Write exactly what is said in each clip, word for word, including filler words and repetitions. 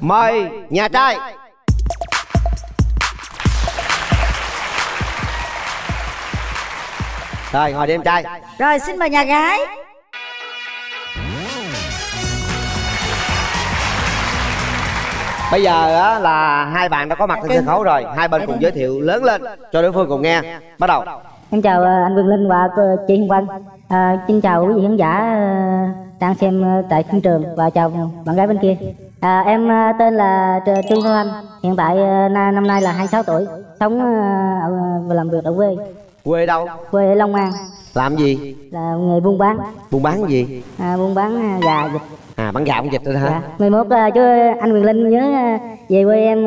Mời nhà trai. Rồi ngồi đi em trai. Rồi xin mời nhà gái. Bây giờ á, là hai bạn đã có mặt trên sân khấu rồi. Hai bên cùng giới thiệu lớn lên cho đối phương cùng nghe. Bắt đầu. Em chào anh Quyền Linh và chị Hồng Vân. À, xin chào quý vị khán giả đang xem tại phim trường và chào bạn gái bên kia. À, em tên là Trương Hương Anh. Hiện tại năm nay là hai mươi sáu tuổi. Sống và làm việc ở quê. Quê đâu? Quê ở Long An. Làm gì? Là nghề buôn bán. Buôn bán gì? À, buôn bán gà vịt. À, bán gà bán vịt thôi hả? Dạ. mười mốt chứ anh Quyền Linh nhớ về quê em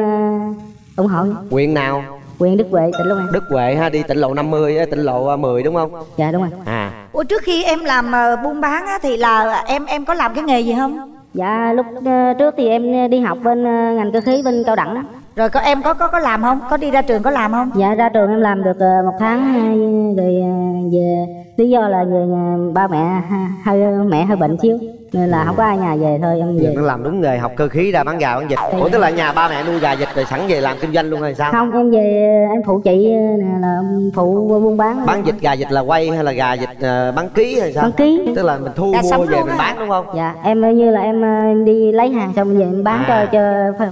ủng hộ. Quyền nào? Quyền Đức Huệ, tỉnh Long An. Đức Huệ ha, đi tỉnh lộ năm mươi, tỉnh lộ mười đúng không? Dạ đúng rồi. À. Ủa trước khi em làm buôn bán á, thì là em em có làm cái nghề gì không? Dạ lúc trước thì em đi học bên ngành cơ khí bên cao đẳng đó. Rồi có em có có có làm không? Có đi ra trường có làm không? Dạ ra trường em làm được một tháng rồi về, lý do là về ba mẹ hơi mẹ hơi bệnh xíu nên là không có ai nhà về thôi em về. Em làm đúng nghề, học cơ khí ra bán gà bán vịt. Ủa tức là nhà ba mẹ nuôi gà vịt rồi sẵn về làm kinh doanh luôn hay sao? Không em về em phụ chị nè, là phụ buôn bán. Bán vịt gà vịt là quay hay là gà vịt bán ký hay sao? Bán ký. Tức là mình thu mua về mình hả? Bán đúng không? Dạ em như là em đi lấy hàng xong về em bán à. cho, cho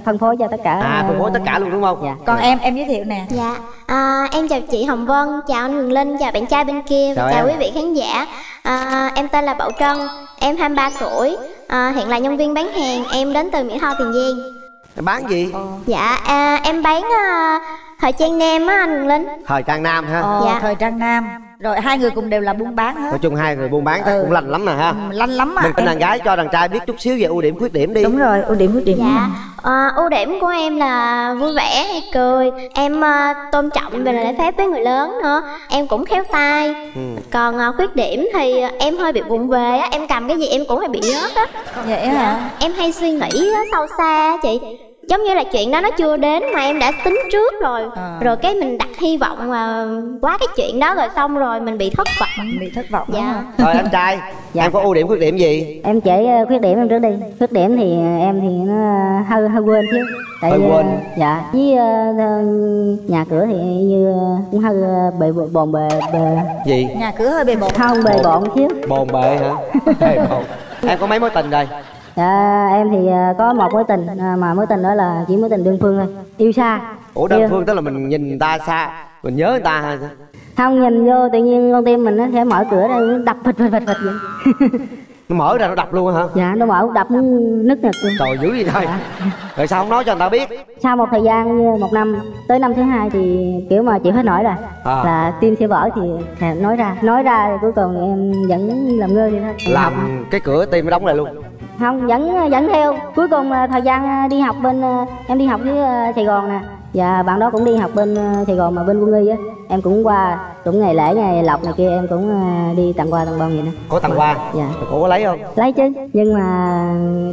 phân phối cho tất cả. À phân phối tất cả luôn đúng không? Dạ. Còn em em giới thiệu nè. Dạ à, em chào chị Hồng Vân, chào anh Quyền Linh, chào bạn trai bên kia, chào, chào quý vị khán giả. À, em tên là Bảo Trân, em hai mươi ba tuổi, à, hiện là nhân viên bán hàng, em đến từ Mỹ Tho, Tiền Giang. Em bán gì? Dạ, à, em bán à, thời trang nam á anh Linh. Thời trang nam ha? Ờ, dạ. Thời trang nam. Rồi hai người cùng đều là buôn bán hết. Nói chung hai người buôn bán ừ. cũng lành lắm nè ha. Ừ, lành lắm à. Mình đàn gái cho đàn trai biết chút xíu về ưu điểm khuyết điểm đi. Đúng rồi, ưu điểm khuyết điểm. Dạ. À, ưu điểm của em là vui vẻ, hay cười. Em à, tôn trọng về lễ phép với người lớn nữa. Em cũng khéo tay. Ừ. Còn à, khuyết điểm thì em hơi bị vụng về á. Em cầm cái gì em cũng hay bị nhớt á. Vậy dạ. hả? Em hay suy nghĩ sâu xa chị. Giống như là chuyện đó nó chưa đến mà em đã tính trước rồi à. Rồi cái mình đặt hy vọng mà quá cái chuyện đó rồi xong rồi mình bị thất vọng. Bị thất vọng dạ. Rồi anh trai, dạ. em có ưu điểm khuyết điểm gì? Em chỉ khuyết điểm em trước đi. Khuyết điểm thì em thì nó hơi, hơi quên chứ. Tại hơi quên? Dạ, với nhà cửa thì như cũng hơi bề bồn bề, bề gì? Nhà cửa hơi bề bồn. Không, bề bồn chứ. Bồn bề hả? Bề bồn. Em có mấy mối tình rồi? Dạ, em thì có một mối tình mà mối tình đó là chỉ mối tình đơn phương thôi, yêu xa. Ủa đơn yêu. Phương tức là mình nhìn người ta xa, mình nhớ người ta hay sao? Không, nhìn vô tự nhiên con tim mình nó sẽ mở cửa ra đập phịch phịch phịch phịch vậy. Nó mở ra nó đập luôn hả? Dạ, nó mở đập nứt nứt luôn. Trời dữ gì thôi. Dạ. Rồi sao không nói cho người ta biết? Sau một thời gian, một năm, tới năm thứ hai thì kiểu mà chịu hết nổi rồi à. Là tim sẽ vỡ thì nói ra. Nói ra thì cuối cùng em vẫn làm ngơ vậy thôi. Làm hả? Cái cửa tim nó đóng lại luôn? Không, vẫn dẫn theo. Cuối cùng thời gian đi học bên em đi học với Sài Gòn nè. Và bạn đó cũng đi học bên Sài Gòn mà bên Quân Ly á. Em cũng qua cũng ngày lễ ngày lộc này kia em cũng đi tặng quà tặng bông vậy nè. Có tặng quà? Dạ. Cô có lấy không? Lấy chứ, nhưng mà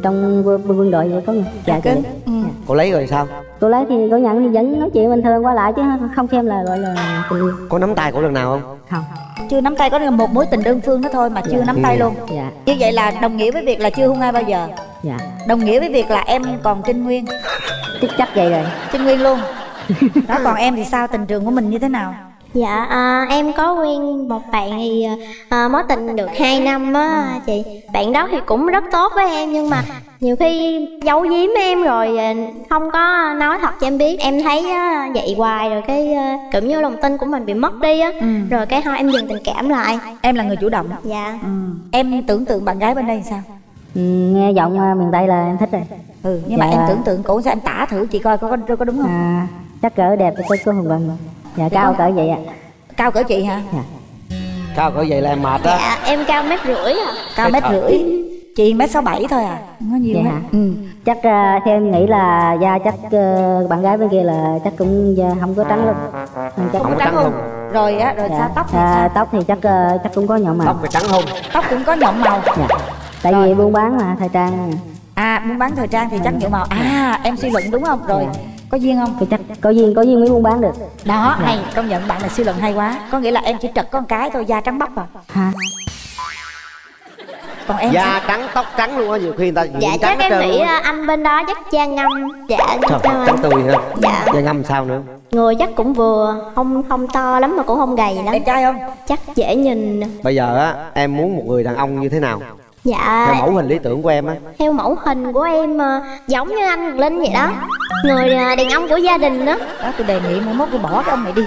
trong quân đội vậy có người. Dạ chị. Ừ. Cô lấy rồi sao? Cô lấy thì cô nhận thì vẫn nói chuyện bình thường qua lại chứ không xem là gọi là tình yêu. Có nắm tay cô lần nào không? Không. Chưa nắm tay, có được một mối tình đơn phương đó thôi mà chưa dạ. nắm tay luôn. Dạ. Như vậy là đồng nghĩa với việc là chưa hôn ai bao giờ. Dạ. Đồng nghĩa với việc là em còn trinh nguyên. Chắc chắc vậy rồi. Trinh nguyên luôn. Đó còn em thì sao, tình trường của mình như thế nào? Dạ à, em có quen một bạn thì à, mối tình được hai năm á ừ. chị. Bạn đó thì cũng rất tốt với em nhưng mà nhiều khi giấu giếm em rồi không có nói thật cho em biết. Em thấy á, vậy hoài rồi cái cảm như lòng tin của mình bị mất đi á. Ừ. Rồi cái thôi em dừng tình cảm lại. Em là người chủ động. Dạ. Ừ. Em tưởng tượng bạn gái bên đây sao? Ừ, nghe giọng miền Tây là em thích rồi. Ừ, nhưng dạ. mà em tưởng tượng cổ sao em tả thử chị coi có, có, có đúng không? À, chắc cỡ đẹp thì có Hồng Vân rồi. Dạ cao cỡ vậy ạ. À. Cao cỡ chị hả? Dạ. Cao cỡ vậy là em mệt á. Dạ em cao mét rưỡi à. Cao mét rưỡi. Chị mét sáu bảy thôi à. Không có nhiều vậy hả? Ừ. Chắc uh, theo em nghĩ là da chắc uh, bạn gái bên kia là chắc cũng uh, không có trắng luôn. Không, chắc không có trắng luôn. Rồi á, rồi dạ. sao tóc thì sao? À, tóc thì chắc uh, chắc cũng có nhộm màu. Tóc thì trắng không? Tóc cũng có nhộm màu. Dạ. Tại rồi. Vì buôn bán mà thời trang. À buôn bán thời trang thì chắc nhộm màu. À em suy luận đúng không? Rồi. Dạ. Có duyên không? Thì chắc có duyên, có duyên mới buôn bán được. Đó, dạ. hay, công nhận bạn là siêu luận hay quá. Có nghĩa là em chỉ trật có một cái thôi, da trắng bóc à. Hả? Còn em da sẽ... trắng, tóc trắng luôn á, nhiều khi người ta dạ chắc em nghĩ luôn. Anh bên đó chắc da ngâm. Dạ sao, sao trắng tươi hả? Dạ da ngâm sao nữa? Người chắc cũng vừa, không không to lắm mà cũng không gầy lắm. Đẹp trai không? Chắc dễ nhìn. Bây giờ á, em muốn một người đàn ông như thế nào? Dạ theo mẫu hình lý tưởng của em á? Theo mẫu hình của em giống như anh Hùng Linh vậy đó, người đàn ông của gia đình đó. Đó tôi đề nghị mỗi mốt tôi bỏ cái ông này đi.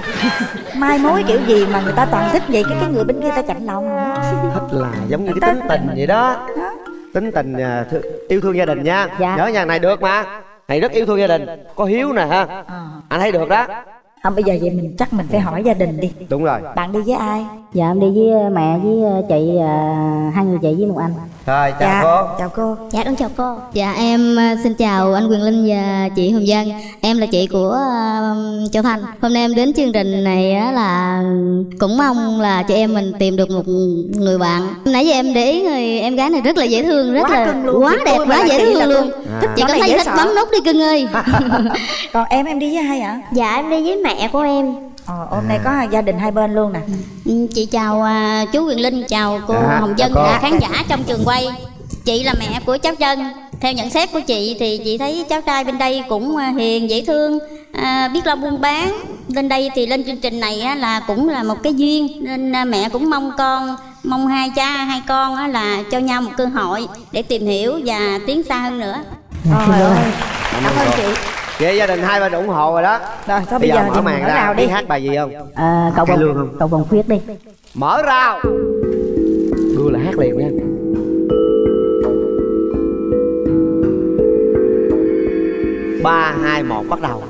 Mai mối kiểu gì mà người ta toàn thích vậy, cái cái người bên kia ta chạnh lòng. Thích là giống như cái tính tình vậy đó, tính tình yêu thương gia đình nha. Dạ. Nhớ nhà này được mà, này rất yêu thương gia đình, có hiếu nè ha. À. Anh thấy được đó. Không, bây giờ vậy mình chắc mình phải hỏi gia đình đi. Đúng rồi. Bạn đi với ai? Dạ em đi với mẹ với chị, uh, hai người chị với một anh. Rồi, chào dạ. cô. Chào cô. Dạ con chào cô. Dạ em xin chào anh Quyền Linh và chị Hồng Dân. Em là chị của uh, Châu Thanh. Hôm nay em đến chương trình này á, là cũng mong là chị em mình tìm được một người bạn. Nãy giờ em để ý người em gái này rất là dễ thương, rất quá là quá đẹp, quá dễ thương luôn. À. Chị có thấy thích bấm nút đi cưng ơi. Còn em em đi với ai ạ? Dạ em đi với mẹ của em. Ờ, hôm nay có gia đình hai bên luôn nè. Chị chào uh, chú Quyền Linh, chào cô à, Hồng Dân, là khán giả trong trường quay. Chị là mẹ của cháu Trân. Theo nhận xét của chị thì chị thấy cháu trai bên đây cũng hiền, dễ thương, uh, biết lo buôn bán. Lên đây thì lên chương trình này á, là cũng là một cái duyên. Nên mẹ cũng mong con, mong hai cha, hai con á, là cho nhau một cơ hội để tìm hiểu và tiến xa hơn nữa. Trời ơi, cảm ơn chị. Vậy gia đình hai bên ủng hộ rồi đó. Rồi, thôi bây, bây giờ, giờ mở màn mở ra, rào đi. Hát bài gì không? À, cậu vòng không? Cậu vòng khuyết đi. Mở rào. Đưa là hát liền nha. ba, hai, một, bắt đầu.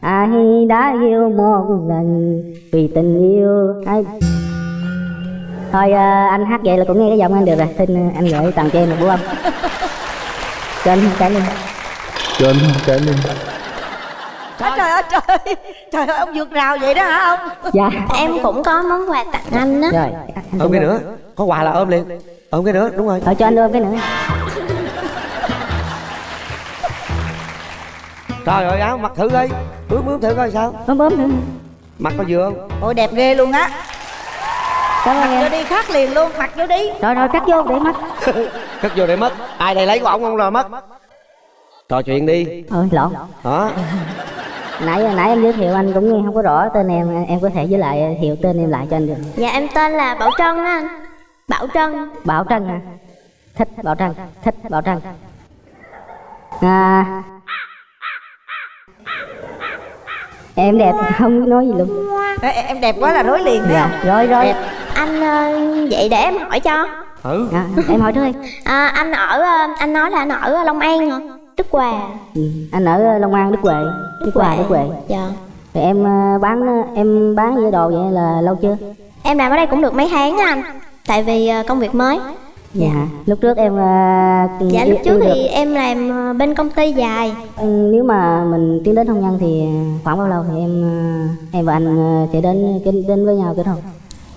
Ai đã yêu một lần vì tình yêu ai... Thôi à, anh hát vậy là cũng nghe cái giọng anh được rồi. Xin anh gửi tặng cho em một bữa ông. Cho anh cái luôn. Cho anh cái luôn. Trời ơi trời. Trời ơi ông vượt rào vậy đó hả ông? Dạ. Em cũng có món quà tặng anh đó. Rồi. Ôm cái nữa. Có quà là ôm liền. Ôm cái nữa, đúng rồi. Thôi cho anh ôm cái nữa. Trời ơi áo mặc thử đi. Bướm bướm thử coi sao. Bướm bướm thử. Mặc có vừa không? Ôi đẹp ghê luôn á. Mặc vô đi khác liền luôn, mặc vô đi. Rồi rồi cắt vô để mất. Cắt vô để mất. Ai đây lấy của ổng không là mất. Trò chuyện đi. Ừ, lộn. Hả? Nãy nãy em giới thiệu anh cũng không có rõ tên em, em có thể với lại hiệu tên em lại cho anh được. Dạ em tên là Bảo Trân á anh. Bảo Trân. Bảo Trân hả? Thích Bảo Trân, thích Bảo Trân. À. Em đẹp không nói gì luôn. Ê, em đẹp quá là nói liền đấy. Dạ. Rồi rồi. Đẹp. Anh vậy để em hỏi cho. Ừ. À, em hỏi trước đi. À, anh ở anh nói là anh ở Long An hả? Đức Huệ. Ừ. Anh ở Long An Đức Huệ. Đức Huệ Đức Huệ. Dạ. Thì em bán em bán với đồ vậy là lâu chưa? Em làm ở đây cũng được mấy tháng á anh. Tại vì công việc mới. Dạ. Lúc trước em Dạ lúc trước thì em làm bên công ty dài. Nếu mà mình tiến đến hôn nhân thì khoảng bao lâu thì em em và anh sẽ đến đến với nhau kết hôn?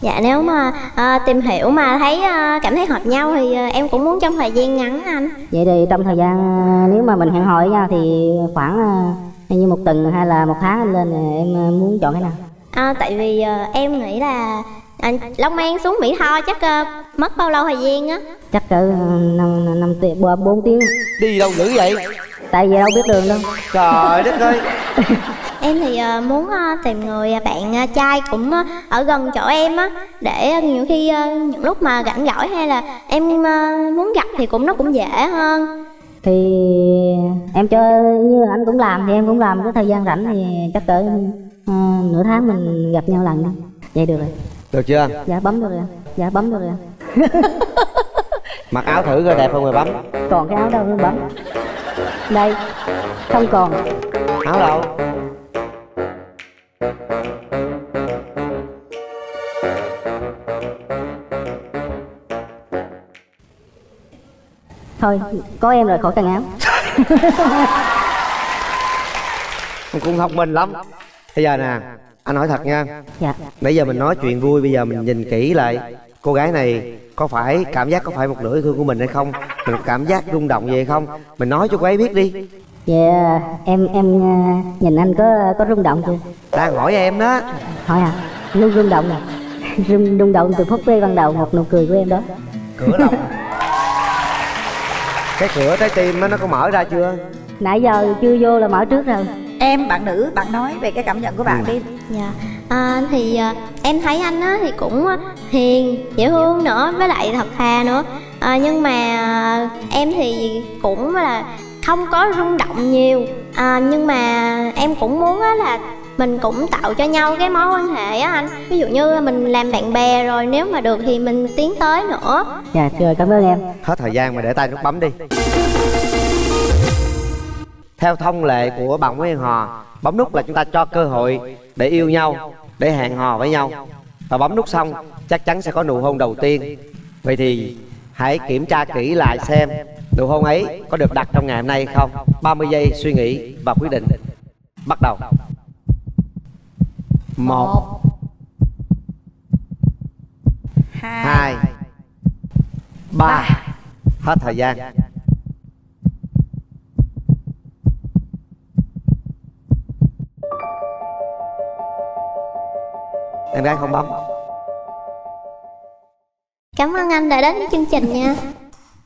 Dạ nếu mà à, tìm hiểu mà thấy à, cảm thấy hợp nhau thì à, em cũng muốn trong thời gian ngắn anh. Vậy thì trong thời gian à, nếu mà mình hẹn hò với nhau thì khoảng à, như một tuần hay là một tháng anh lên em muốn chọn cái nào? À, tại vì à, em nghĩ là à, Long An xuống Mỹ Tho chắc à, mất bao lâu thời gian á? Chắc cỡ năm năm tiếng bốn tiếng. Đi đâu dữ vậy? Tại vì đâu biết đường đâu. Trời đất ơi. Em thì muốn tìm người bạn trai cũng ở gần chỗ em á, để nhiều khi những lúc mà rảnh rỗi hay là em muốn gặp thì cũng nó cũng dễ hơn. Thì em cho như là anh cũng làm thì em cũng làm, cái thời gian rảnh thì chắc cỡ uh, nửa tháng mình gặp nhau lần đi. Vậy được rồi. Được chưa? Dạ bấm được rồi. Dạ bấm được rồi. Mặc áo thử coi đẹp không rồi bấm. Còn cái áo đâu nữa bấm. Đây. Không còn. Áo đâu? Thôi, có em rồi khỏi cần áo. Cũng thông minh lắm. Bây giờ nè, anh nói thật nha. Dạ. Nãy giờ mình nói chuyện vui, bây giờ mình nhìn kỹ lại cô gái này có phải cảm giác có phải một nửa thương của mình hay không? Mình cảm giác rung động gì không? Mình nói cho cô ấy biết đi. Dạ, em em nhìn anh có có rung động chưa? Đang hỏi em đó. Hỏi à? Luôn rung động nè. Rung rung động từ phút giây ban đầu một nụ cười của em đó. Cửa lòng. Cái cửa trái tim nó có mở ra chưa? Nãy giờ chưa vô là mở trước rồi. Em, bạn nữ, bạn nói về cái cảm nhận của bạn ừ. đi. Dạ à, thì em thấy anh á thì cũng hiền, dễ thương nữa, với lại thật thà nữa à, nhưng mà em thì cũng là không có rung động nhiều à, nhưng mà em cũng muốn á là mình cũng tạo cho nhau cái mối quan hệ á anh. Ví dụ như mình làm bạn bè rồi, nếu mà được thì mình tiến tới nữa. Dạ, trời, cảm ơn em. Hết thời gian mà để tay nút bấm đi. Theo thông lệ của Bạn Muốn Hẹn Hò, bấm nút là chúng ta cho cơ hội để yêu nhau, để hẹn hò với nhau. Và bấm nút xong, chắc chắn sẽ có nụ hôn đầu tiên. Vậy thì hãy kiểm tra kỹ lại xem nụ hôn ấy có được đặt trong ngày hôm nay không. ba mươi giây suy nghĩ và quyết định. Bắt đầu. Một, hai, ba. Hết thời gian. Em gái không bấm. Cảm ơn anh đã đến với chương trình nha.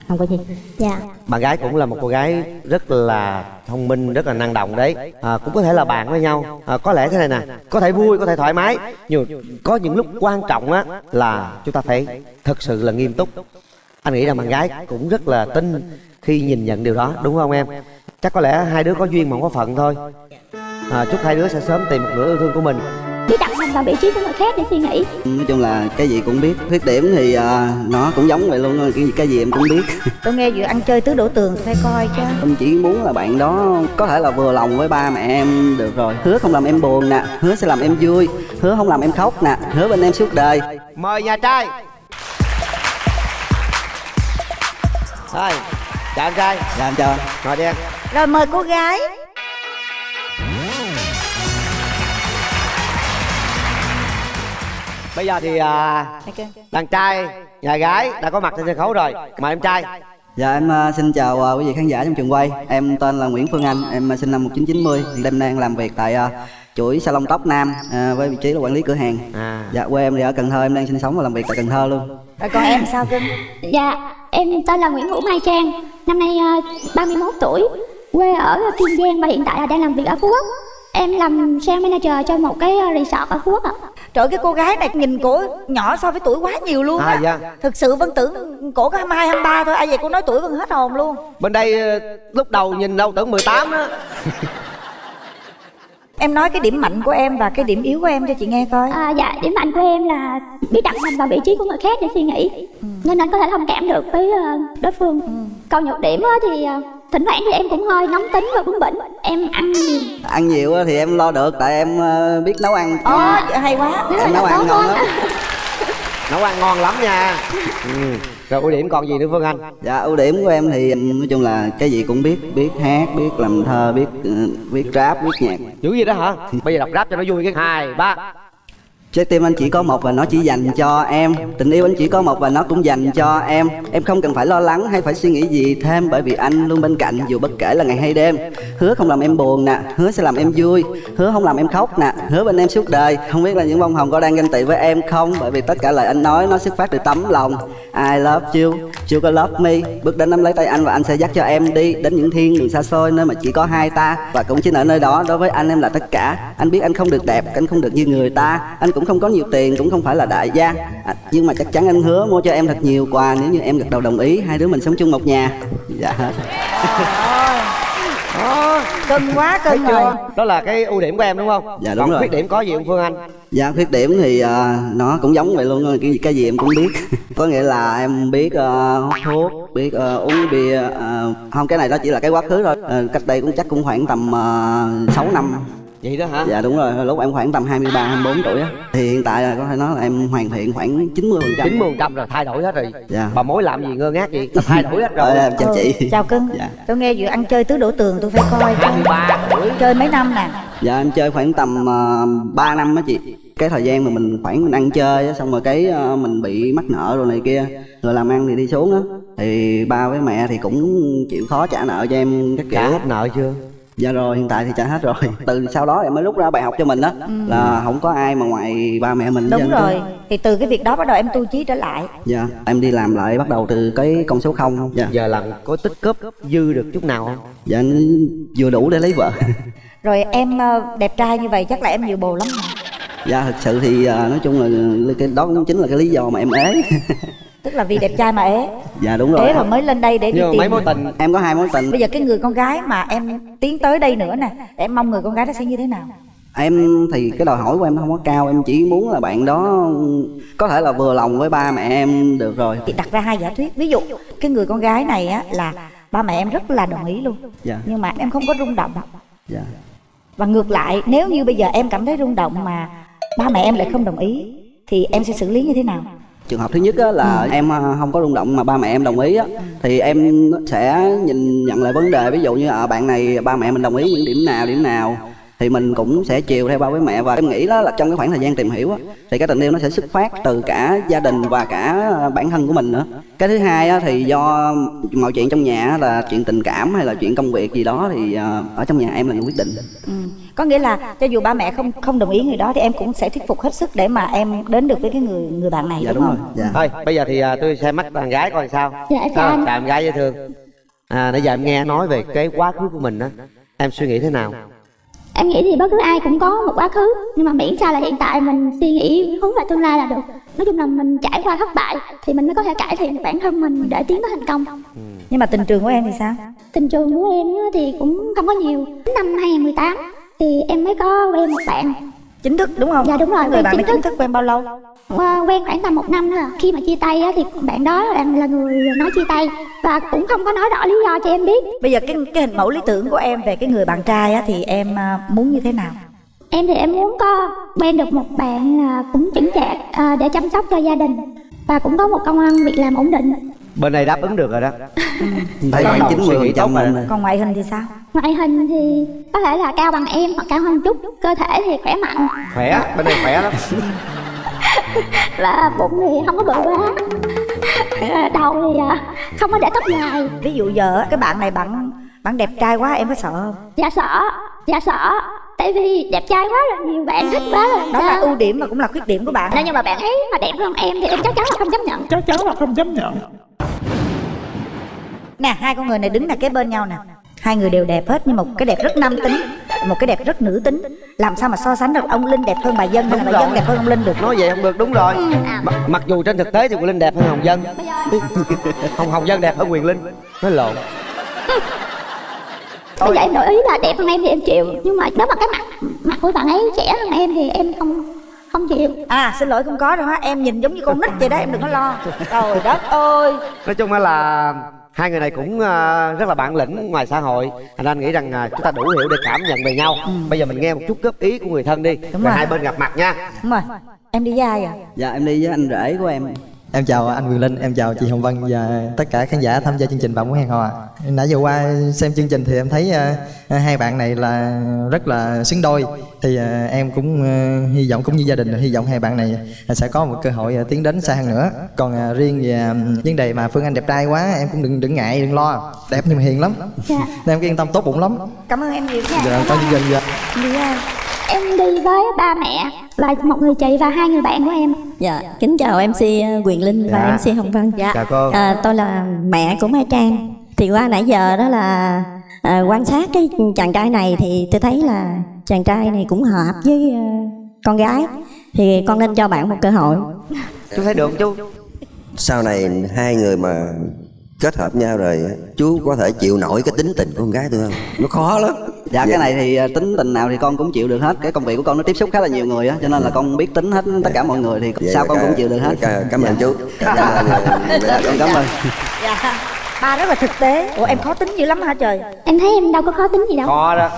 Không có gì. Dạ. Bạn gái cũng là một cô gái rất là thông minh, rất là năng động đấy à, cũng có thể là bạn với nhau à, có lẽ thế này nè, có thể vui, có thể thoải mái, nhưng có những lúc quan trọng á là chúng ta phải thật sự là nghiêm túc. Anh nghĩ là bạn gái cũng rất là tin khi nhìn nhận điều đó, đúng không em? Chắc có lẽ hai đứa có duyên mà không có phận thôi à, chúc hai đứa sẽ sớm tìm một nửa yêu thương của mình. Biết đặt mình vào vị trí của người khác để suy nghĩ. Nói chung là cái gì cũng biết. Khuyết điểm thì uh, nó cũng giống vậy luôn, cái gì, cái gì em cũng biết. Tôi nghe vừa ăn chơi tứ đổ tường phải coi chứ. Em chỉ muốn là bạn đó có thể là vừa lòng với ba mẹ em được rồi. Hứa không làm em buồn nè, hứa sẽ làm em vui, hứa không làm em khóc nè, hứa bên em suốt đời. Mời nhà trai. Thôi, chào anh trai. Chào anh trai. Ngồi đi em. Rồi mời cô gái. Bây giờ thì uh, đàn trai, nhà gái đã có mặt trên sân khấu rồi. Mời em trai. Dạ em uh, xin chào uh, quý vị khán giả trong trường quay. Em tên là Nguyễn Phương Anh, em uh, sinh năm một nghìn chín trăm chín mươi. Hiện em đang làm việc tại uh, chuỗi salon tóc Nam uh, với vị trí là quản lý cửa hàng à. Dạ quê em thì ở Cần Thơ, em đang sinh sống và làm việc tại Cần Thơ luôn. Rồi còn em sao Kim? Dạ em tên là Nguyễn Hữu Mai Trang. Năm nay uh, ba mươi mốt tuổi. Quê ở Kim Giang và hiện tại là đang làm việc ở Phú Quốc. Em làm sales manager cho một cái resort ở Phú Quốc ạ. Trời ơi, cái cô gái này nhìn cổ nhỏ so với tuổi quá nhiều luôn á à, dạ. Thực sự Vân tưởng cổ có hai mươi hai, hai mươi ba thôi. Ai vậy cô nói tuổi Vân hết hồn luôn. Bên đây lúc đầu nhìn đâu tưởng mười tám á. Em nói cái điểm mạnh của em và cái điểm yếu của em cho chị nghe coi. À, dạ, điểm mạnh của em là biết đặt mình vào vị trí của người khác để suy nghĩ ừ. Nên anh có thể thông cảm được với đối phương ừ. Còn nhược điểm thì thỉnh thoảng thì em cũng hơi nóng tính và bướng bỉnh. Em ăn nhiều. Ăn nhiều thì em lo được, tại em biết nấu ăn. Ồ, oh, hay quá. Em nấu ăn ngon lắm. Nấu ăn ngon lắm nha ừ. Rồi ưu điểm còn gì nữa Phương Anh? Dạ ưu điểm của em thì nói chung là cái gì cũng biết. Biết hát, biết làm thơ, biết biết rap, biết nhạc. Chữ gì đó hả? Bây giờ đọc rap cho nó vui cái. Hai, ba. Trái tim anh chỉ có một và nó chỉ dành cho em. Tình yêu anh chỉ có một và nó cũng dành cho em. Em không cần phải lo lắng hay phải suy nghĩ gì thêm, bởi vì anh luôn bên cạnh dù bất kể là ngày hay đêm. Hứa không làm em buồn nè, hứa sẽ làm em vui, hứa không làm em khóc nè, hứa bên em suốt đời. Không biết là những bông hồng có đang ganh tị với em không, bởi vì tất cả lời anh nói nó xuất phát từ tấm lòng. I love you, you can love me. Bước đến nắm lấy tay anh và anh sẽ dắt cho em đi đến những thiên đường xa xôi, nơi mà chỉ có hai ta. Và cũng chính ở nơi đó, đối với anh em là tất cả. Anh biết anh không được đẹp, anh không được như người ta, anh cũng không có nhiều tiền, cũng không phải là đại gia à, nhưng mà chắc chắn anh hứa mua cho em thật nhiều quà nếu như em gật đầu đồng ý. Hai đứa mình sống chung một nhà. Dạ hết. Ồ, cưng quá cưng rồi. Đó là cái ưu điểm của em đúng không? Dạ đúng. Còn rồi khuyết điểm có gì không Phương Anh? Dạ khuyết điểm thì uh, nó cũng giống vậy luôn, cái gì, cái gì em cũng biết. Có nghĩa là em biết hút uh, thuốc, biết uh, uống bia uh, không, cái này đó chỉ là cái quá khứ thôi. Uh, cách đây cũng chắc cũng khoảng tầm uh, sáu năm. Vậy đó hả? Dạ đúng rồi, lúc em khoảng tầm hai mươi ba, hai mươi bốn tuổi á. Thì hiện tại là có thể nói là em hoàn thiện khoảng chín mươi phần trăm. chín mươi phần trăm rồi, thay đổi hết rồi. Dạ. Bà mối làm gì ngơ ngác gì, thay đổi hết rồi. Ờ, chào chị. Chào cưng. Dạ. Tôi nghe vừa ăn chơi tứ đổ tường tôi phải coi. hai mươi ba tuổi. Chơi mấy năm nè? Dạ em chơi khoảng tầm uh, ba năm á chị. Cái thời gian mà mình khoảng mình ăn chơi xong rồi cái uh, mình bị mắc nợ rồi này kia, rồi làm ăn thì đi xuống á. Thì ba với mẹ thì cũng chịu khó trả nợ cho em các kiểu. Trả hết nợ chưa? Dạ rồi, hiện tại thì trả hết rồi. Từ sau đó em mới rút ra bài học cho mình đó, ừ. là không có ai mà ngoài ba mẹ mình. Đúng rồi. Thì từ cái việc đó bắt đầu em tu trí trở lại. Dạ, em đi làm lại bắt đầu từ cái con số không. Dạ. Giờ làm có tích cóp dư được chút nào không? Dạ, vừa đủ để lấy vợ. Rồi em đẹp trai như vậy chắc là em nhiều bồ lắm hả? Dạ, thực sự thì nói chung là cái đó cũng chính là cái lý do mà em ế. Tức là vì đẹp trai mà ế. Dạ đúng rồi. Ế rồi mới lên đây để đi tìm mấy mối tình. Em có hai mối tình. Bây giờ cái người con gái mà em tiến tới đây nữa nè, em mong người con gái đó sẽ như thế nào? Em thì cái đòi hỏi của em nó không có cao. Em chỉ muốn là bạn đó có thể là vừa lòng với ba mẹ em được rồi. Chị đặt ra hai giả thuyết. Ví dụ cái người con gái này á là ba mẹ em rất là đồng ý luôn, dạ. nhưng mà em không có rung động, dạ. và ngược lại nếu như bây giờ em cảm thấy rung động mà ba mẹ em lại không đồng ý thì em sẽ xử lý như thế nào? Trường hợp thứ nhất là ừ. em không có rung động mà ba mẹ em đồng ý á, thì em sẽ nhìn nhận lại vấn đề. Ví dụ như ở bạn này ba mẹ mình đồng ý những điểm nào điểm nào thì mình cũng sẽ chiều theo ba với mẹ. Và em nghĩ đó là trong cái khoảng thời gian tìm hiểu á, thì cái tình yêu nó sẽ xuất phát từ cả gia đình và cả bản thân của mình nữa. Cái thứ hai á, thì do mọi chuyện trong nhà là chuyện tình cảm hay là chuyện công việc gì đó thì ở trong nhà em là người quyết định. ừ. Có nghĩa là cho dù ba mẹ không không đồng ý người đó thì em cũng sẽ thuyết phục hết sức để mà em đến được với cái người người bạn này. Dạ, đúng, đúng không? Rồi. Dạ. Thôi bây giờ thì uh, tôi xem mắt bạn gái coi sao. Dạ chào bạn gái dễ thương. À, nãy giờ em nghe nói về cái quá khứ của mình á, em suy nghĩ thế nào? Em nghĩ thì bất cứ ai cũng có một quá khứ, nhưng mà miễn sao là hiện tại mình suy nghĩ hướng về tương lai là được. Nói chung là mình trải qua thất bại thì mình mới có thể cải thiện bản thân mình để tiến tới thành công. ừ. Nhưng mà tình trường của em thì sao? Tình trường của em thì cũng không có nhiều. Năm hai nghìn mười tám thì em mới có quen một bạn chính thức, đúng không? Dạ đúng rồi. Người bạn chính, chính thức quen bao lâu? Quen khoảng tầm một năm thôi. Khi mà chia tay thì bạn đó là người nói chia tay và cũng không có nói rõ lý do cho em biết. Bây giờ cái, cái hình mẫu lý tưởng của em về cái người bạn trai thì em muốn như thế nào? Em thì em muốn có quen được một bạn cũng chững chạc để chăm sóc cho gia đình và cũng có một công ăn việc làm ổn định. Bên này đáp ứng được rồi đó. Thấy khoảng chín mươi tóc rồi. Còn ngoại hình thì sao? Ngoại hình thì có thể là cao bằng em hoặc cao hơn chút, cơ thể thì khỏe mạnh. Khỏe, bên này khỏe lắm. Là bụng thì không có bự quá, đầu thì không có để tóc dài. Ví dụ giờ cái bạn này bạn bạn đẹp trai quá em có sợ không? Dạ sợ, dạ sợ. Tại vì đẹp trai quá là nhiều bạn thích quá là đó sao? Là ưu điểm mà cũng là khuyết điểm của bạn. Nên nhưng mà bạn ấy mà đẹp hơn em thì em chắc chắn là không chấp nhận. Chắc chắn là không chấp nhận. Nè, hai con người này đứng là kế bên nhau nè. Hai người đều đẹp hết, nhưng một cái đẹp rất nam tính, một cái đẹp rất nữ tính. Làm sao mà so sánh được ông Linh đẹp hơn bà Dân hay bà Dân đẹp hơn ông Linh được? Nói vậy không được, đúng rồi. Mặc dù trên thực tế thì Quyền Linh đẹp hơn Hồng Dân. Hồng Hồng Dân đẹp hơn Quyền Linh. Nói lộn. Bây giờ em đổi ý là đẹp hơn em thì em chịu, nhưng mà nếu mà cái mặt mặt của bạn ấy trẻ hơn em thì em không không chịu. À xin lỗi, không có đâu hả, em nhìn giống như con nít vậy đó, em đừng có lo. Trời đất ơi. Nói chung là hai người này cũng rất là bản lĩnh ngoài xã hội, nên anh nghĩ rằng chúng ta đủ hiểu để cảm nhận về nhau. ừ. Bây giờ mình nghe một chút góp ý của người thân đi. Đúng rồi, hai bên gặp mặt nha. Đúng rồi. Em đi với ai à? Dạ em đi với anh rể của em. Em chào anh Quyền Linh, em chào chị Hồng Vân và tất cả khán giả tham gia chương trình Bạn Muốn Hẹn Hò. Nãy giờ qua xem chương trình thì em thấy uh, hai bạn này là rất là xứng đôi. Thì uh, em cũng uh, hy vọng cũng như gia đình hy vọng hai bạn này sẽ có một cơ hội uh, tiến đến xa hơn nữa. Còn uh, riêng về uh, vấn đề mà Phương Anh đẹp trai quá, em cũng đừng đừng ngại, đừng lo. Đẹp nhưng mà hiền lắm. Dạ. Em cứ yên tâm, tốt bụng lắm. Cảm ơn em nhiều nha. Dạ, có chương trình. Em đi với ba mẹ và một người chị và hai người bạn của em. Dạ, kính chào em xê Quyền Linh và dạ. em xê Hồng Vân. Dạ, chào cô. À, tôi là mẹ của Mai Trang. Thì qua nãy giờ đó là à, quan sát cái chàng trai này thì tôi thấy là chàng trai này cũng hợp với uh, con gái. Thì con nên cho bạn một cơ hội. Chú thấy được chú. Sau này hai người mà kết hợp nhau rồi, chú có thể chịu nổi cái tính tình của con gái tôi không? Nó khó lắm. Dạ, dạ cái này thì tính tình nào thì con cũng chịu được hết. Cái công việc của con nó tiếp xúc khá là nhiều người á, cho nên là con biết tính hết tất cả mọi người thì vậy sao con cả, cũng chịu được hết. Cảm ơn chú. Cảm ơn. Ba rất là thực tế. Ủa em khó tính dữ lắm hả trời? Em thấy em đâu có khó tính gì đâu. Khó đó.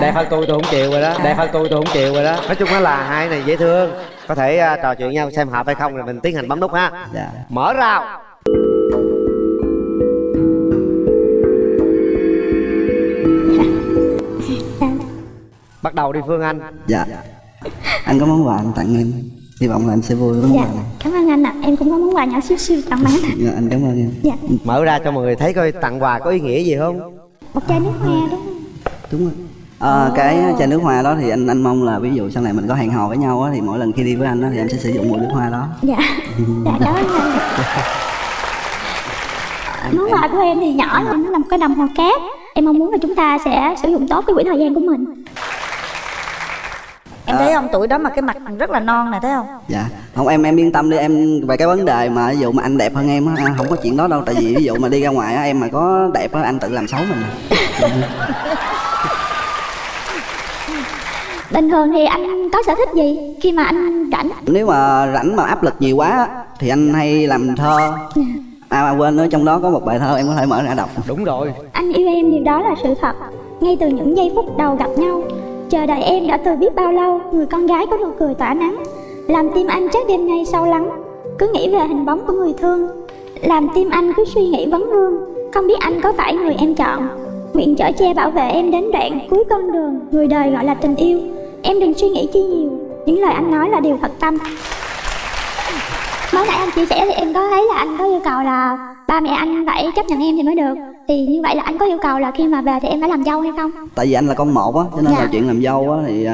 Đẹp hơn tôi tôi không chịu rồi đó. Đẹp hơn tôi tôi không chịu rồi đó. Nói chung đó là hai này dễ thương. Có thể uh, trò chuyện nhau xem hợp hay không rồi mình tiến hành bấm nút ha. Dạ. Mở rào. Bắt đầu đi Phương Anh. Dạ. Anh có món quà anh tặng em. Hy vọng là em sẽ vui với món quà này. Cảm ơn anh ạ. À. Em cũng có món quà nhỏ xíu xíu tặng anh. Dạ, anh cảm ơn em. Dạ. Mở ra cho mọi người thấy coi tặng quà có ý nghĩa gì không? Một chai nước hoa đúng không? Đúng rồi. À, cái chai nước hoa đó thì anh anh mong là ví dụ sau này mình có hẹn hò với nhau đó, thì mỗi lần khi đi với anh đó thì em sẽ sử dụng mùi nước hoa đó. Dạ. Dạ đó anh. Nước hoa của em thì nhỏ thôi, nó là một cái đồng hồ cát. Em mong muốn là chúng ta sẽ sử dụng tốt cái quỹ thời gian của mình. Em thấy không, tuổi đó mà cái mặt mình rất là non nè, thấy không? Dạ. Không, em em yên tâm đi em, về cái vấn đề mà ví dụ mà anh đẹp hơn em á, không có chuyện đó đâu. Tại vì ví dụ mà đi ra ngoài á, em mà có đẹp á, anh tự làm xấu mình. Bình thường thì anh có sở thích gì khi mà anh rảnh? Nếu mà rảnh mà áp lực nhiều quá thì anh hay làm thơ. À mà quên nữa, trong đó có một bài thơ em có thể mở ra đọc. Đúng rồi. Anh yêu em, điều đó là sự thật. Ngay từ những giây phút đầu gặp nhau, chờ đợi em đã từ biết bao lâu. Người con gái có nụ cười tỏa nắng, làm tim anh chắc đêm nay sâu lắng. Cứ nghĩ về hình bóng của người thương, làm tim anh cứ suy nghĩ vấn vương. Không biết anh có phải người em chọn, nguyện chở che bảo vệ em đến đoạn cuối con đường người đời gọi là tình yêu. Em đừng suy nghĩ chi nhiều, những lời anh nói là điều thật tâm. Mới nãy anh chia sẻ thì em có thấy là anh có yêu cầu là ba mẹ anh phải chấp nhận em thì mới được. Thì như vậy là anh có yêu cầu là khi mà về thì em phải làm dâu hay không? Tại vì anh là con một á, cho nên dạ. là chuyện làm dâu á thì uh,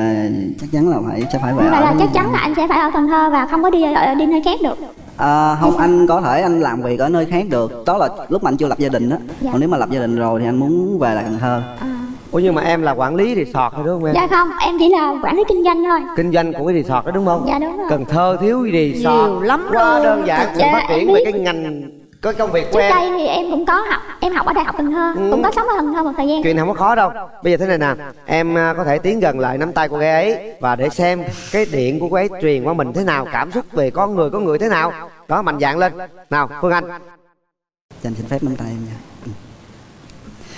chắc chắn là phải sẽ phải về. Như vậy là chắc chắn không? Là anh sẽ phải ở Cần Thơ và không có đi đi nơi khác được. À, không, anh có thể anh làm việc ở nơi khác được. Đó là lúc mà anh chưa lập gia đình đó. Dạ. Còn nếu mà lập gia đình rồi thì anh muốn về là Cần Thơ. À. Ủa nhưng mà em là quản lý resort thôi đúng không em? Dạ không, em chỉ là quản lý kinh doanh thôi. Kinh doanh của cái resort đó đúng không? Dạ đúng rồi. Cần Thơ thiếu resort nhiều lắm luôn. Quá đơn giản, dạ, phát triển về cái ngành, cái công việc của em. Trước đây thì em cũng có học, em học ở Đại học Cần Thơ, ừ. cũng có sống ở Cần Thơ một thời gian. Chuyện không có khó đâu. Bây giờ thế này nè, em có thể tiến gần lại nắm tay cô gái ấy và để xem cái điện của cô ấy truyền qua mình thế nào, cảm xúc về con người, con người thế nào. Đó, mạnh dạn lên. Nào, Phương Anh. Anh xin phép nắm tay em nha.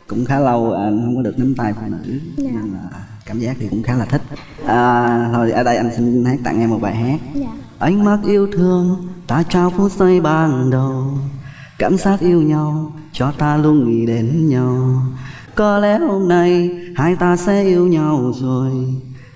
Cũng khá lâu anh không có được nắm tay phụ nữ, dạ. nên là cảm giác thì cũng khá là thích. À, thôi ở đây anh xin hát tặng em một bài hát. Dạ. Ánh mắt yêu thương ta trao phút giây ban đầu, cảm giác yêu nhau cho ta luôn nghĩ đến nhau. Có lẽ hôm nay hai ta sẽ yêu nhau rồi,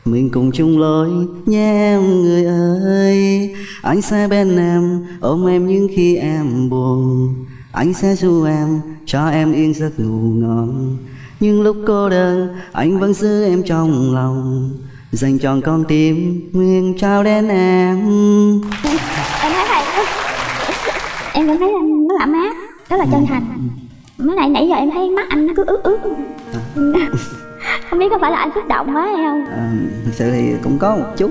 mình cùng chung lối nhé em người ơi. Anh sẽ bên em, ôm em những khi em buồn, anh sẽ ru em cho em yên giấc ngủ ngon. Nhưng lúc cô đơn anh vẫn giữ em trong lòng, dành trọn con tim nguyện trao đến em. Em thấy này, em cũng thấy anh rất là mát, rất là chân thành. Mới nãy nãy giờ em thấy mắt anh nó cứ ướt ướt. Không biết có phải là anh kích động quá hay không? À, thực sự thì cũng có một chút.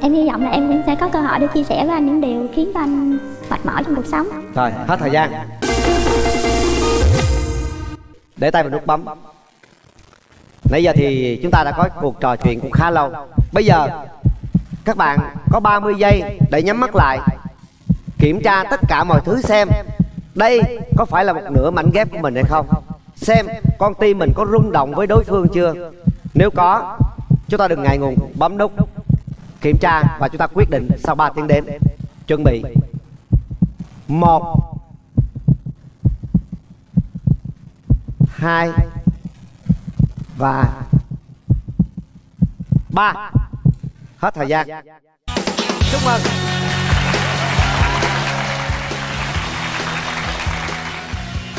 Em hy vọng là em cũng sẽ có cơ hội để chia sẻ với anh những điều khiến cho anh mệt mỏi trong cuộc sống. Rồi, hết thời gian. Để tay vào nút bấm. Nãy giờ thì chúng ta đã có cuộc trò chuyện cũng khá lâu. Bây giờ các bạn có ba mươi giây để nhắm mắt lại, kiểm tra tất cả mọi thứ xem đây có phải là một nửa mảnh ghép của mình hay không, xem con tim mình có rung động với đối phương chưa. Nếu có, chúng ta đừng ngại ngùng, bấm nút kiểm tra và chúng ta quyết định sau ba tiếng đếm. Chuẩn bị một hai và ba. Hết thời gian. Chúc mừng.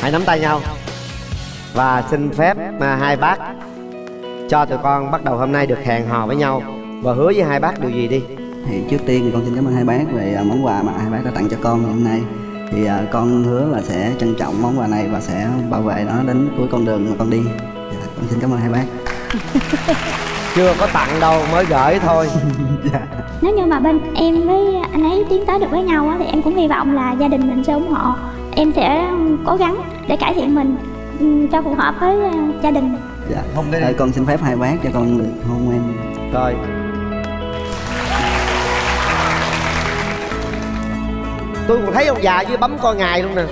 Hãy nắm tay nhau và xin phép mà hai bác cho tụi con bắt đầu hôm nay được hẹn hò với nhau và hứa với hai bác điều gì đi. Thì trước tiên con xin cảm ơn hai bác về món quà mà hai bác đã tặng cho con ngày hôm nay. Thì uh, con hứa là sẽ trân trọng món quà này và sẽ bảo vệ nó đến cuối con đường mà con đi. Dạ, con xin cảm ơn hai bác. Chưa có tặng đâu, mới gửi thôi. Dạ. Nếu như mà bên em với anh ấy tiến tới được với nhau á, thì em cũng hy vọng là gia đình mình sẽ ủng hộ. Em sẽ cố gắng để cải thiện mình cho phù hợp với gia đình. Dạ, không đây. Rồi, con xin phép hai bác cho con được hôn em. Rồi. Tôi còn thấy ông già dưới bấm coi ngày luôn nè.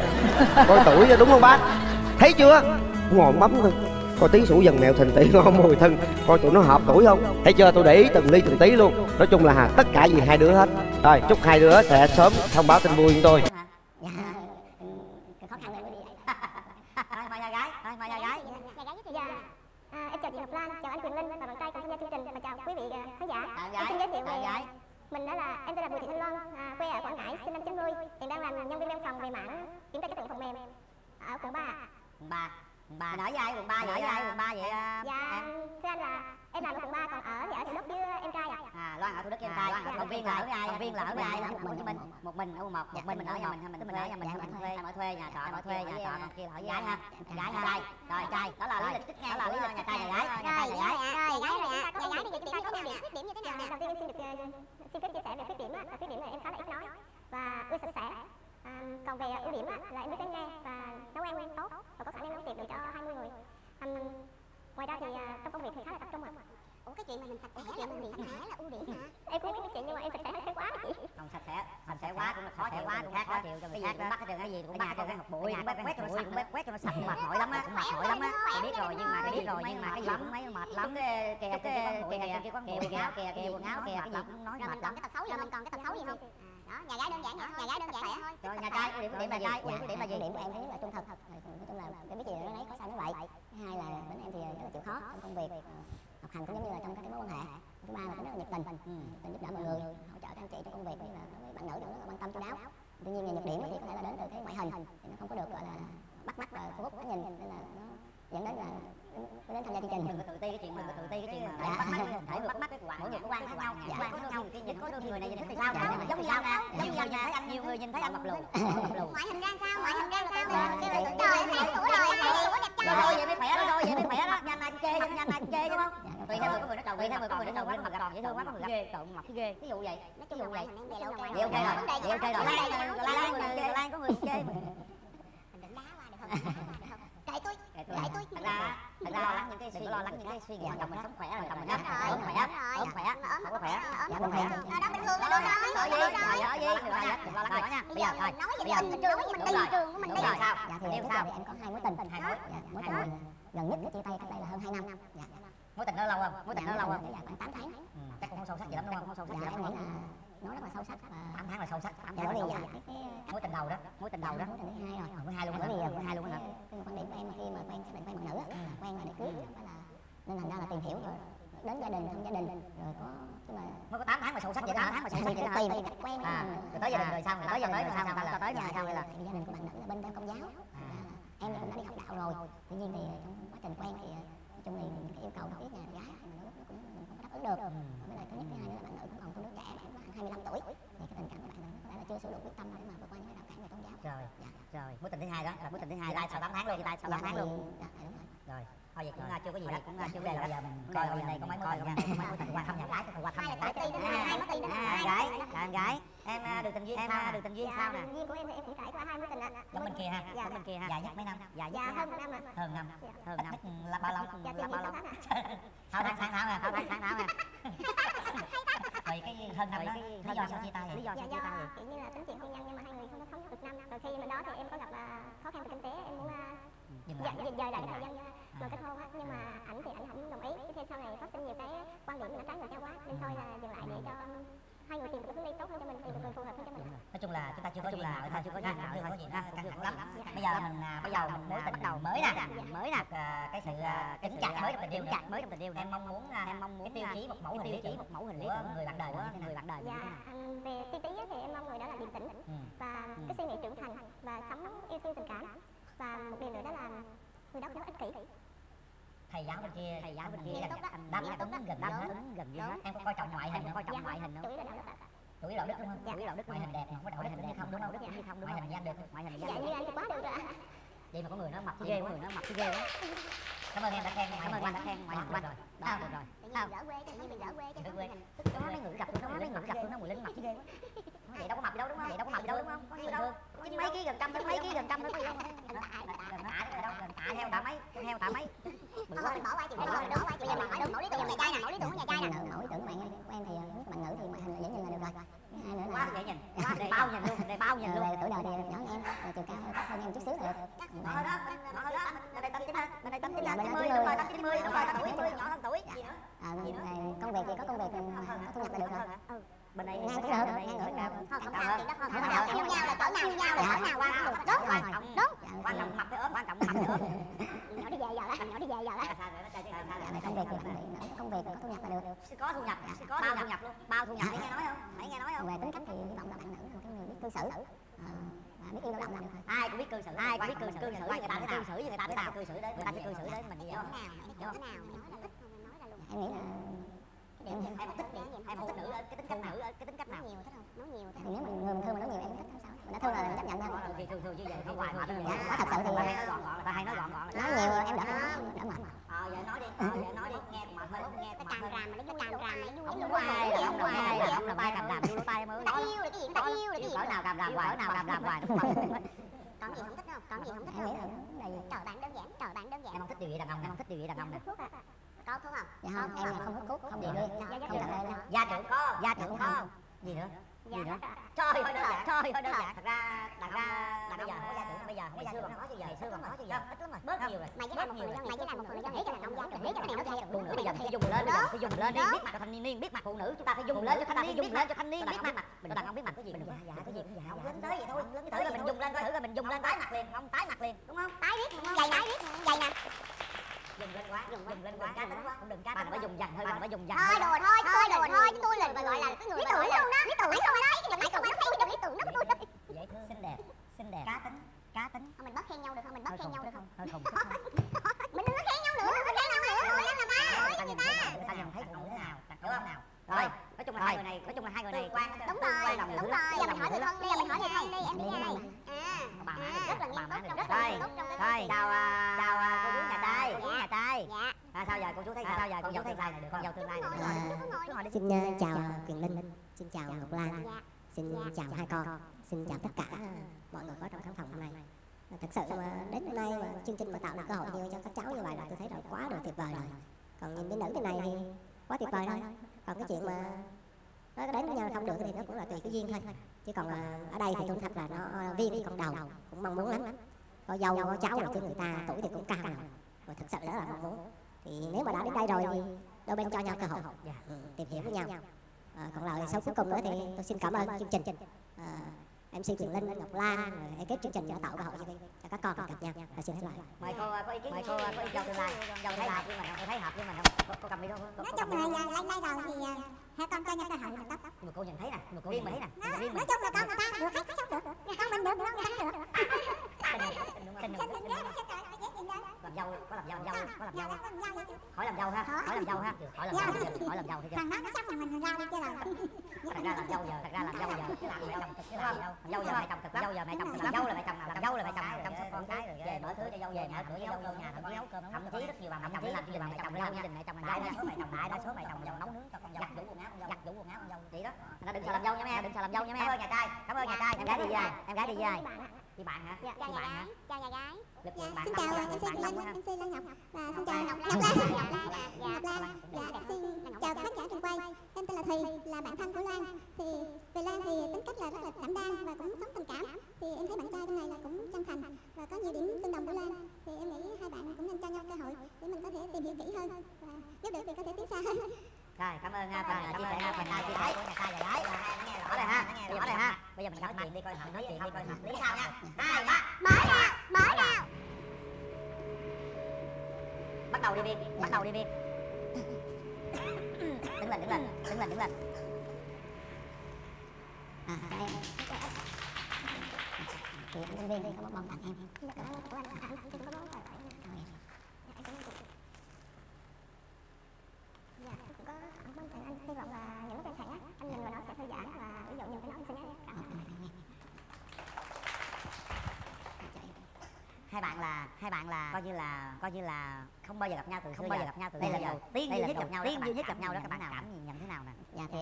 Coi tuổi đúng không bác? Thấy chưa? Ngồi bấm thôi. Coi tiếng sủ dần mèo thình tỷ ngon mùi thân. Coi tụi nó hợp tuổi không? Thấy chưa? Tôi để ý từng ly từng tí luôn. Nói chung là tất cả vì hai đứa hết. Rồi chúc hai đứa sẽ sớm thông báo tin vui với tôi. Em chào chị Ngọc Lan, chào anh Quyền Linh và bạn trai cùng tham gia chương trình và chào quý vị khán giả. Em xin giới thiệu về mình, đó là em tên là Bùi Thị Thanh Loan, quê ở Quảng Ngãi, sinh năm chín mươi, hiện đang làm nhân viên văn phòng về mảng kiểm tra chất lượng phần mềm ở quận ba. Bà nở vai quận ba, nở vai quận ba vậy. Dạ, thưa anh là em làm ở quận ba, còn ở thì ở Thủ Đức với em trai ạ. À, Loan ở Thủ Đức với em trai. Còn Viên là ở với ai? Còn Viên là ở với ai? Ở Hồ Chí Minh. Một mình ở quận một, một mình ở nhà mình, mình ở nhà mình, mình thuê, ở thuê nhà trọ, ở thuê nhà trọ, còn kia là ở gái ha. Gái ha. Rồi trai, đó là lý lịch tiếp theo là lý lịch nhà trai nhà gái. Nhà trai nhà gái. Rồi gái rồi ạ. Nhà gái bây giờ chúng ta có điểm, khuyết điểm như thế nào nè? Đầu tiên em xin được xin phép chia sẻ về khuyết điểm á, khuyết điểm là em khá là ít nói và ưa sạch sẽ. À, còn về ưu điểm á, là em biết lắng nghe và nấu ăn em tốt và có khả năng nấu tiệc được cho hai mươi người. À, ngoài ra thì à, trong công việc thì khá là tập trung ạ. Ủa cái chuyện mà mình sạch sẽ, cái chuyện mình sạch sẽ là ưu điểm hả? Em cũng biết cái chuyện nhưng mà em sạch sẽ thấy quá chị. Không sạch sẽ, sạch sẽ quá cũng là khó chịu quá, cũng khác chịu cho người khác. Bắt cái trường cái gì cũng bắt cái học bụi, cũng quét cho nó sạch, cũng quét cho nó sạch mệt mỏi lắm á, mệt mỏi lắm á. Biết rồi nhưng mà biết rồi nhưng mà cái gì cũng mấy mệt lắm. Kìa kìa kìa quần áo kìa kìa quần áo kìa cái gì cũng nói mệt lắm. Cái tật xấu rồi mình còn cái tật xấu gì không? Đó, nhà gái đơn giản nữa, nhà gái đơn giản vậy thôi. Rồi nhà trai ưu điểm điểm là trai, ưu điểm điểm là gì? Điểm của em thứ nhất là trung thực. Nói chung là em biết gì nó nói, có sao nó vậy. Thứ hai là tính em thì rất là chịu khó trong công việc, học hành cũng giống như là trong các cái mối quan hệ. Thứ ba là tính rất là nhiệt tình, tình giúp đỡ mọi người, hỗ trợ các anh chị trong công việc như là đối với bạn nữ cũng rất là quan tâm chu đáo. Tuy nhiên là nhược điểm thì có thể là đến từ cái ngoại hình thì nó không có được gọi là bắt mắt và thu hút cái nhìn, nên là nó dẫn đến là đến tham gia chương trình mình tự ti cái chuyện mình tự ti cái chuyện mà bắt mắt phải bắt mắt cái quan mỗi người có quan khác nhau, quan có đôi khi nhìn có đôi người này nhìn thấy sao giống như sao nè, giống như thấy anh nhiều người nhìn thấy anh mập lùn, ngoại hình ra sao, ngoại hình ra sao mà kêu là tuổi rồi, hai tuổi rồi, hai tuổi đẹp trai rồi vậy mới khỏe đó, rồi vậy mới khỏe đó, nhanh anh chê, nhanh anh chê đúng không? Tùy theo người có người nó tròn, tùy theo người có người nó tròn, mặt tròn dễ thương quá có người ghê, trộn mặt ghê, ví dụ vậy, ví dụ vậy, vậy ok rồi, vậy ok rồi, Lan người Lan có người chê mình, mình định đá qua được không? Kệ tôi, kệ tôi. Thật ra, thật ra lắng những cái suy nghĩ, lo lắng những cái suy nghĩ chồng mình sống khỏe rồi, chồng mình ốm khỏe, ốm khỏe, ốm khỏe, ốm khỏe, ốm khỏe. Rồi đó bình thường là đúng rồi. Sợ gì, sợ gì, lo lắng đừng lo lắng nữa nha. Bây giờ thôi, bây giờ mình nói về tình trường của mình đi. Sao? Dạ thì em sao? Em có hai mối tình, hai mối, mối tình gần nhất chia tay cách đây là hơn hai năm. Dạ. Mối tình nó lâu không? Mối tình nó lâu không? Khoảng tám tháng. Chắc cũng không sâu sắc gì lắm đúng không? Không sâu sắc gì lắm đúng không? Nó rất là sâu sắc, tám tháng là sâu sắc, tám tháng là sâu sắc. Mối tình đầu đó, mối tình đầu đó, mối tình thứ hai rồi, mối hai luôn rồi, mối hai luôn rồi. Quan điểm của em khi mà quen xác định quen bạn nữ á, quen là để cưới, không phải là nên thành ra là tìm hiểu rồi đến gia đình, không gia đình rồi có nhưng mà mới có tám tháng mà sâu sắc vậy, tám tháng mà sâu sắc vậy tùy cách quen rồi tới gia đình rồi sao, tới gia đình rồi sao, người ta tới nhà sao là gia đình của bạn nữ là bên theo Công giáo, em cũng đã đi học đạo rồi, tuy nhiên thì trong quá trình quen thì nói chung thì những cái yêu cầu đối với nhà gái mà nó cũng mình không đáp ứng được, với lại thứ nhất thứ hai nữa là bạn nữ cũng còn tương đối trẻ, bạn khoảng hai mươi lăm tuổi thì cái tình cảm của bạn nữ có lẽ là chưa sửa đổi quyết tâm để mà vượt qua những cái rào cản về tôn giáo. Rồi rồi mối tình thứ hai đó là mối tình thứ hai ra sau tám tháng luôn, ra sau tám tháng luôn rồi thôi vậy cũng chưa có gì hết, cũng chưa về là bây giờ mình coi bên đây có mấy coi bên đây có mấy mối tình qua thăm nhà gái thì qua thăm nhà gái gái gái em được tình duyên sao, được tình duyên sao nè? Tình duyên của em thì em cũng trải qua hai mối tình ạ. Giống bên kia ha, giống bên kia ha. Dài nhất mấy năm? Dài nhất hơn năm ạ. Hơn năm, hơn năm. Là bao lâu? Là bao lâu? Sáu tháng, sáu tháng ha, sáu tháng, sáu tháng ha. Vậy cái hơn năm đó lý do sao chia tay? Lý do sao chia tay? Kiểu như là tính chuyện hôn nhân nhưng mà hai người không có thống nhất được năm. Rồi khi bên đó thì em có gặp là khó khăn về kinh tế, em muốn dừng lại cái thời gian rồi kết hôn á, nhưng mà ảnh thì ảnh không đồng ý. Thế sau này phát sinh nhiều cái quan điểm nó trái ngược nhau quá nên thôi là dừng lại để cho hai người tìm được hướng đi tốt hơn cho mình, tìm được người phù hợp hơn cho mình. Nói chung là chúng ta chưa có, chung là chúng ta chưa có duyên nào, chưa có duyên nào, căng thẳng lắm. Bây giờ mình bắt đầu mình mối tình bắt đầu mới nè, mới nè, cái sự kính chặt mới trong tình yêu, chặt mới trong tình yêu. Em mong muốn, em mong muốn tiêu chí một mẫu hình lý tưởng, một mẫu hình lý tưởng người bạn đời, người bạn đời. Về tiêu chí thì em mong người đó là điềm tĩnh và cái suy nghĩ trưởng thành và sống yêu thương tình cảm, và một điều nữa đó là người đó cũng ích kỷ. Thầy giáo bên kia, thầy giáo bên kia là đáp ứng gần như hết, gần như hết. Em có coi trọng ngoại hình, coi trọng ngoại hình không? Chủ yếu đạo đức đúng không? Chủ yếu đạo đức, ngoại hình đẹp mà không có đạo đức thì không đúng đâu, đức thì không đúng. Ngoại hình gian được, ngoại hình gian được. Dạ như anh thì quá được rồi ạ. Vậy mà có người nó mập ghê, có người nó mập ghê á. Cảm ơn em đã khen, cảm ơn em đã khen ngoại hình rồi. Đó được rồi. Sao? Đỡ quê, tự nhiên mình đỡ quê cho nó hình. Tức nó mấy người gặp tụi nó, mấy người gặp tụi nó người lính mập ghê quá. Vậy đâu có mập đâu đúng không? Vậy đâu có mập đâu đúng không? Có nhiêu đâu? Chính mấy ký gần trăm, mấy ký gần trăm thôi. Tả heo tả mấy, heo tả mấy. Bỏ qua chuyện đó, bỏ qua chuyện đó. Bây giờ mẫu lý tưởng của nhà trai nè, mẫu lý tưởng của nhà trai nè. Mẫu lý tưởng của bạn em thì bạn nữ thì ngoại hình là dễ nhìn là được rồi. Hai nữa là dễ nhìn, quá để bao nhìn luôn, để bao nhìn luôn. Tuổi đời thì nhỏ hơn em, chiều cao hơn em chút xíu là được. Thôi đó, thôi đó, bên đây tám chín ha, bên đây tám chín là tám mươi, đúng rồi tám chín mươi, đúng rồi tuổi tuổi nhỏ hơn tuổi. Công việc thì có công việc, có thu nhập là được rồi. Bên đây ngang cũng được, ngang cũng được. Không sao, chuyện đó không sao. Yêu nhau là cỡ nào, yêu nhau là cỡ nào qua được. Đúng, quan trọng, đúng. Quan trọng mập với ốm, quan trọng mập với ốm. Nhỏ đi về giờ đó, nhỏ đi về giờ đó. Công việc thì công việc có thu nhập là được. Có thu nhập, có bao thu nhập luôn, bao thu nhập. Thấy nghe nói không? Thấy nghe nói không? Về tính cách thì hy vọng là bạn nữ là một cái người biết cư xử. biết yêu đâu lòng thôi. Ai cũng biết cư xử, ai cũng biết cư xử, cư xử người ta cư xử với người ta, người ta cư xử đấy, người ta cư xử đấy mình hiểu không? Hiểu không? Em nghĩ là cái điểm em thích điểm em thích nữ cái tính cách nữ cái tính cách nào? Nhiều thích không? Nói nhiều thích. Nếu mình người mình thương mình nói nhiều em cũng thích. Nó thương là chấp nhận thôi. Thì thường thường như vậy không hoài mà thương vậy. Thật sự thì ta hay nói gọn gọn, ta hay nói gọn gọn. Nói nhiều em đỡ đỡ mệt. Ờ vậy nói đi, vậy nói đi, nghe mà hơi nghe cái càm ràm mà nó càm ràm nó vui. Đúng rồi, đúng rồi. Ông là tay càm ràm vô lỗ tai em ơi. Ta yêu là cái gì, ta yêu là cái gì. Cỡ nào càm ràm hoài, cỡ nào càm ràm hoài. Còn gì không thích không? Còn gì không thích không? Trời bạn đơn giản, trời bạn đơn giản. Em không thích điều gì đàn ông, em không thích điều gì đàn ông nè. Có thuốc không? Dạ không, em không hút thuốc, không điều đi. Gia trưởng có, gia trưởng không. Gì nữa? Gì nữa? Trời ơi đơn giản, trời ơi đơn giản. Thật ra, thật ra là bây giờ không có gia trưởng, bây giờ không có gia trưởng còn có chứ giờ, xưa còn có chứ giờ. Ít lắm rồi, bớt nhiều rồi. Mày với lại một người đàn ông, mày với lại một người đàn ông, cái đàn ông dám, cái này nó thay được. Phụ nữ bây giờ phải dung lên, bây giờ phải dung lên đi, biết mặt cho thanh niên, biết mặt phụ nữ, chúng ta phải dung lên cho thanh niên, biết mặt cho thanh niên, biết mặt. Mình đàn ông biết mặt cái gì mình dạ dạ cái gì cũng dạ. Không lớn tới vậy thôi, lớn tới là mình dung lên coi, thử coi mình dung lên tái mặt liền, không tái mặt liền, đúng không? Tái biết, dày tái biết, dày nè. Dùng lên quá, dùng lên quá, cá tính quá, không đừng cá tính, phải dùng dần thôi, phải dùng dần. Thôi đùa thôi, thôi đùa thôi, chứ tôi lình mà gọi là cái người mà đó, lý tưởng không đó, cái đừng nói không đừng lý tưởng nó tôi. Dễ thương, xinh đẹp, xinh đẹp. Cá tính, cá tính. Mình bớt khen nhau được không? Mình bớt khen nhau được không? Hơi khùng. Mình đừng có khen nhau nữa, đừng có khen nhau nữa, thôi làm ba, thôi người ta. Người ta nhìn thấy phụ nữ thế nào, đặc điểm nào. Rồi, nói chung là hai người này, nói chung là hai người này quan đúng rồi, đúng rồi. Giờ mình hỏi người thân đi, mình hỏi người thân đi, em biết ai? À, bà má rất là nghiêm túc, rất là nghiêm túc trong cái này. Chào chào cô chú nhà trai, cô chú nhà trai. Dạ. À sao giờ cô chú thấy sao? Sao giờ cô dâu thấy sao này được không? Dâu tương lai này được không? Xin chào Quyền Linh, xin chào Ngọc Lan, xin chào hai con, xin chào tất cả mọi người có trong khán phòng hôm nay. Thật sự đến hôm nay mà chương trình mà tạo được cơ hội như cho các cháu như vậy là tôi thấy là quá được tuyệt vời rồi. Còn nhìn cái nữ thế này thì quá tuyệt vời thôi. Còn cái chuyện mà nó đến với nhau không được thì nó cũng là tùy cái duyên thôi. Chứ còn ở đây thì tôi thật là nó viên với con đầu cũng mong muốn lắm. Có dâu có cháu rồi chứ người ta tuổi thì cũng cao rồi. Và thật sự đó là mong muốn. Thì nếu mà đã đến đây rồi thì đôi bên cho nhau cơ hội tìm hiểu với nhau. À, còn lời sau cuối cùng nữa thì tôi xin cảm ơn chương trình. À, em xê Quyền Linh, Ngọc Lan, rồi ekip chương trình đã tạo cơ hội cho các con gặp nhau. Và xin hết lời. Mời cô có ý kiến, mời cô có ý kiến tương lai, dâu tương lai nhưng mà không thấy hợp nhưng mà không. Cô cầm đi đâu? Nói chung là lên đây rồi thì hai con cho nhau cơ hội là tốt. Nhưng mà cô nhận thấy nè, mà cô riêng mà thấy nè. Nói chung là con người ta được hết, không được. Con mình được, con mình được. Tình được, tình được. Làm dâu, có làm dâu, dâu, có làm dâu khỏi làm dâu ha, khỏi làm dâu ha, khỏi làm dâu, khỏi làm dâu thì nó chắc là mình ra đi chứ là. Thật ra làm dâu giờ, thật ra làm dâu giờ, chứ làm dâu, chứ làm dâu giờ mày chồng cực lắm, dâu giờ mày chồng cực lắm, dâu là mày chồng làm dâu là mày chồng chăm sóc con cái rồi về mở cửa cho dâu về mở cửa cho dâu nhà thậm chí thậm chí rất nhiều bà mẹ chồng làm gì bà mẹ chồng làm gia đình mẹ chồng đại đa số mày chồng đại đa số mày chồng dâu nấu nướng cho con dâu giặt giũ quần áo con dâu giặt giũ quần áo con dâu vậy đó. Người ta đừng sợ làm dâu nha em, đừng sợ làm dâu nha em. Cảm ơn nhà trai, cảm ơn nhà trai. Em gái đi về, em gái đi về. Chị bạn hả? Chị bạn hả? Chào nhà gái. Dạ, xin chào em xê Quyền Linh, em xê Lê Ngọc và xin chào Ngọc Lan, Ngọc Lan, dạ xin chào khán giả trường quay. Em tên là Thùy, là bạn thân của Lan. Thì về Lan thì tính cách là rất là đảm đang và cũng sống tình cảm. Thì em thấy bạn trai trong này là cũng chân thành và có nhiều điểm tương đồng của Lan. Thì em nghĩ hai bạn cũng nên cho nhau cơ hội để mình có thể tìm hiểu kỹ hơn và giúp đỡ việc có thể tiến xa hơn. Rồi, cảm ơn nha, phần chia sẻ phần này chia sẻ của nhà trai và gái. Rõ rồi ha, rõ rồi ha. Bây giờ mình nói chuyện đi coi thử, nói chuyện đi coi thử. Lý sao nha. Hai, ba, mở nào, mở nào. Bắt đầu đi Viên, bắt đầu đi Viên. Đứng lên, đứng lên, đứng lên, đứng lên. À, em. Thì anh Viên có bông tặng em. Hy vọng là những lúc em khỏe, anh nhìn vào nó sẽ thư giãn và ví dụ nhìn cái nó sẽ nhớ cảm ơn. Hai bạn là hai bạn là coi như là coi như là không bao giờ gặp nhau từ không bao giờ gặp nhau từ đây là đầu tiên duy nhất gặp nhau, tiên duy nhất gặp nhau đó các bạn nào cảm nhận thế nào nè? Dạ thì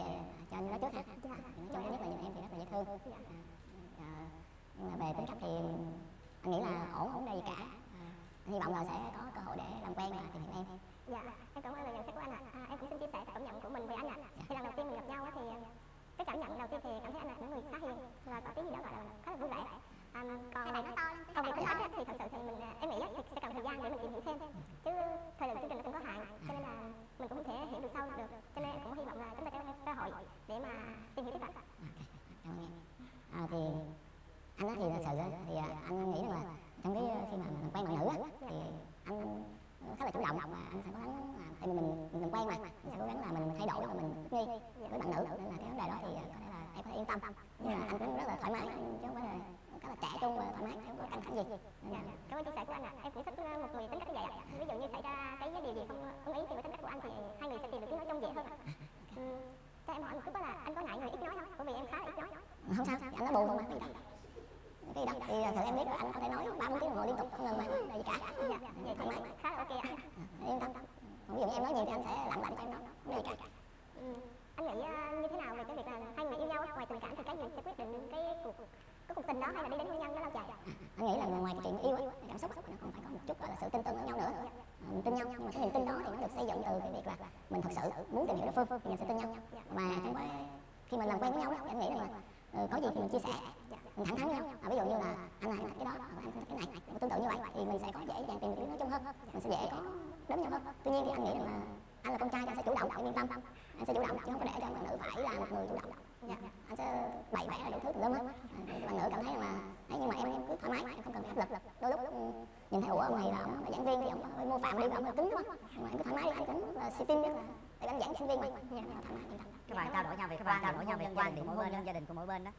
cho anh nói trước ha, cho anh nhất là nhìn em thì rất là dễ thương, nhưng mà về tính cách thì anh nghĩ là ổn ổn đây gì cả, hy vọng là sẽ có cơ hội để làm quen và tìm hiểu em. Dạ, em cảm ơn lời nhận xét của anh ạ. À. À, em cũng xin chia sẻ cảm nhận của mình về anh ạ. À. Dạ. Thì lần đầu tiên mình gặp nhau á thì cái cảm nhận đầu tiên thì cảm thấy anh là một người khá hiền và có tiếng gì đó gọi là khá là vui vẻ. À, còn này nó to lắm. Còn về tính cách thì thật sự thì mình em nghĩ thì sẽ cần thời gian để mình tìm hiểu thêm. Chứ thời lượng chương trình nó cũng có hạn, cho nên là mình cũng không thể hiểu được sâu được. Cho nên em cũng hy vọng là chúng ta có cơ hội để mà tìm hiểu tiếp cận. À, thì anh nói thì thật sự thì anh nghĩ rằng là trong cái khi mà mình quen bạn nữ á thì anh khá là chủ động và anh sẽ cố gắng tại vì mình mình quen mà mình sẽ cố gắng là mình thay đổi và mình thích nghi với bạn nữ, nên là cái vấn đề đó thì có thể là em có thể yên tâm, nhưng mà anh cũng rất là thoải mái chứ không phải là rất là trẻ trung và thoải mái, không có căng thẳng gì. Dạ. Cảm ơn chia sẻ của anh ạ. À. Em cũng thích một người tính cách như vậy ạ. À. Ví dụ như xảy ra cái điều gì không ưng ý thì với tính cách của anh thì hai người sẽ tìm được tiếng nói trong dễ hơn ạ. À. Ừ. Cho em hỏi một chút là anh có ngại người ít nói không? Bởi vì em khá là ít nói. Không sao, anh nói buồn không ạ? Cái đó thì thật em biết rồi, anh có thể nói ba bốn tiếng đồng hồ liên tục không ngừng mà là gì cả. Dạ. Vậy thoải mái, khá là ok ạ. À. Yên tâm. Ví dụ như em nói nhiều thì anh sẽ lặng lặng cho em nói, không gì cả. Ừ. Anh nghĩ như thế nào về cái việc là hai người yêu nhau ngoài tình cảm thì cái gì sẽ quyết định cái cuộc cái cuộc tình đó hay là đi đến hôn nhân nó lâu dài? Anh nghĩ là ngoài cái chuyện yêu ấy, cảm xúc nó còn phải có một chút gọi là sự tin tưởng lẫn nhau nữa. Mình tin nhau, nhưng mà cái niềm tin đó thì nó được xây dựng từ cái việc là mình thật sự muốn tìm hiểu đối phương thì mình sẽ tin nhau. Và trong cái khi mình làm quen với nhau đó, anh nghĩ là có gì thì mình chia sẻ, mình thẳng thắn với nhau. À, ví dụ như là anh này cái đó, anh cái này, tương tự như vậy thì mình sẽ có dễ dàng tìm được tiếng nói chung hơn, mình sẽ dễ có đến nhau hơn. Tuy nhiên thì anh nghĩ rằng là anh là con trai, anh sẽ chủ động, yên tâm, anh sẽ chủ động chứ không có để cho bạn nữ phải là một người chủ động. Dạ. Anh sẽ bày vẽ là đủ thứ tùm lum hết. Bạn nữ cảm thấy là ấy, nhưng mà em, em cứ thoải mái, em không cần phải áp lực. Đôi lúc nhìn thấy ủa ông này là ông là giảng viên thì ông phải mô phạm đi, ông là cứng quá. Nhưng mà em cứ thoải mái đi, anh cũng là sinh viên biết là để anh giảng sinh viên mà. Dạ. Các bạn trao đổi nhau về các bạn trao đổi nhau về quan điểm của mỗi bên, gia đình của mỗi bên đó.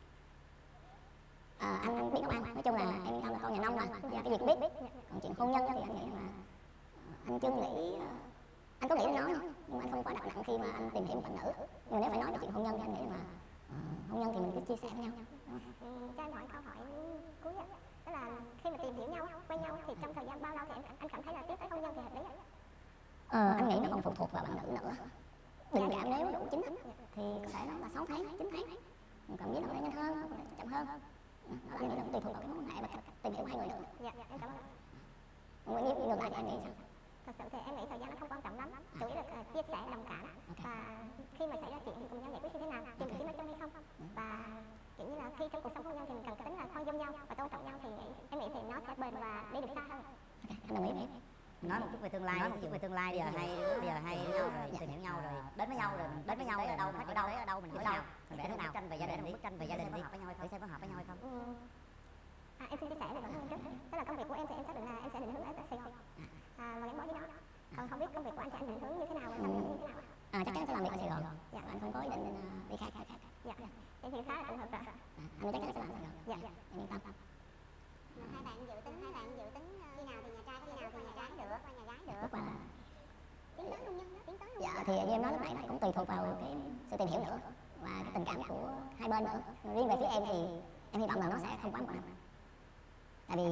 À, anh biết các bạn, nói chung là em đang là con nhà nông thôi, cái gì cũng biết. Còn chuyện hôn nhân thì anh nghĩ là anh chưa nghĩ. Anh có nghĩ đến nó nhưng mà anh không quá đặt nặng khi mà anh tìm hiểu một bạn nữ. Nhưng nếu phải nói về chuyện hôn nhân thì anh nghĩ là hôn nhân thì mình cứ chia sẻ với nhau. Ừ, cho anh hỏi câu hỏi cuối ạ. Đó là khi mà tìm hiểu nhau, quen nhau thì trong thời gian bao lâu thì anh, anh cảm thấy là tiếp tới hôn nhân thì hợp lý ạ? Ờ, anh nghĩ nó còn phụ thuộc vào bạn nữ nữa. Tình cảm nếu đủ chính thức thì có thể nó là sáu tháng, chín tháng. Mình cảm thấy nó có thể nhanh hơn, có thể chậm hơn. Đó là anh nghĩ nó cũng tùy thuộc vào cái mối quan hệ và tìm hiểu hai người nữa. Dạ, dạ, em cảm ơn ạ. Ngược lại thì anh nghĩ sao? Thật sự thì em nghĩ thời gian nó không quan trọng lắm, chủ yếu là uh, chia sẻ, đồng cảm. Okay. Và khi mà xảy ra chuyện thì cùng nhau giải quyết như thế nào, tìm được tiếng nói chung hay không. Và kiểu như là khi trong cuộc sống hôn nhân thì mình cần tính là khoan dung nhau và tôn trọng nhau thì em nghĩ thì nó sẽ bền và đi được xa hơn. Okay. Đồng ý. Nói một chút về tương lai, nói một chút về tương lai. Bây giờ hay, bây giờ hay nhau rồi, tìm hiểu nhau rồi, đến với nhau rồi, đến với nhau ở đâu, ở đâu, ở đâu mình hiểu nhau, mình vẽ bức tranh về gia đình, bức tranh về gia đình đi, để xem có hợp với nhau hay không. À, em xin chia sẻ về bản thân trước. Tức là công việc của em thì em xác định là em sẽ định hướng ở Sài Gòn. À, mà gắn bó với nó. Còn không biết công việc của anh thì anh định hướng như thế nào và xong như thế nào? À, chắc chắn sẽ làm việc ở Sài Gòn. Dạ, anh không có ý định đi khác khác khác. Dạ, vậy thì khá là phù hợp rồi. Anh chắc chắn sẽ làm Sài Gòn. Dạ, dạ, anh yên tâm. Hai bạn dự tính, hai bạn dự tính khi nào thì nhà trai, khi nào thì nhà gái được, qua nhà gái được. Tiến tới hôn nhân, tiến tới hôn nhân. Dạ, thì như em nói lúc nãy nó cũng tùy thuộc vào cái sự tìm hiểu nữa và cái tình cảm của hai bên nữa. Riêng về phía em thì em hy vọng là nó sẽ không quá một năm. Tại vì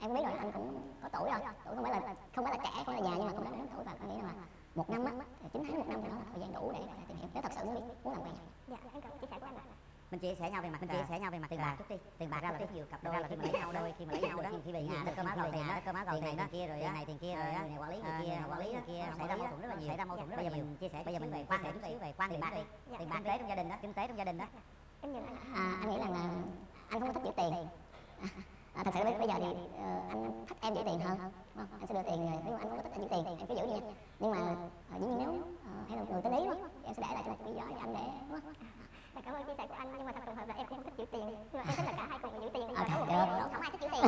em biết rồi, anh cũng có tuổi rồi, tuổi không phải là không phải là trẻ, không phải là già nhưng mà cũng đã đến tuổi và anh nghĩ là một năm á, chín tháng một năm thì đó là thời gian đủ để tìm hiểu nếu thật sự muốn muốn làm quen. Dạ, em cảm ơn chia sẻ của anh ạ. Mình chia sẻ nhau về mặt mình chia sẻ nhau về mặt tiền bạc trước đi, tiền bạc ra là rất nhiều cặp đôi khi mà lấy nhau đôi khi mà lấy nhau đó, khi về nhà cơ má gọi tiền đó, cơ má gọi tiền đó kia rồi này tiền kia rồi đó, này quản lý người kia, quản lý người kia, xảy ra mâu thuẫn rất là nhiều, xảy ra mâu thuẫn rất là nhiều. Bây giờ mình chia sẻ, bây giờ mình về quan hệ chút xíu về quan tiền bạc đi, tiền bạc kinh tế trong gia đình đó, kinh tế trong gia đình đó. À, anh nghĩ rằng là anh không có thích giữ tiền. À, thật sự bây giờ thì uh, anh thích em giữ tiền hơn, không? Anh sẽ đưa tiền, nếu mà anh không có thích anh giữ tiền em cứ giữ đi. Nhưng mà uh, dĩ nhiên nếu uh, hay là người tính lý quá, em sẽ để lại cho một lý do cho anh để. Là cảm ơn chia sẻ của anh, nhưng mà thật sự là em không thích giữ tiền, nhưng mà em thích là cả hai cùng giữ tiền. À, được, được, không ai thích giữ tiền.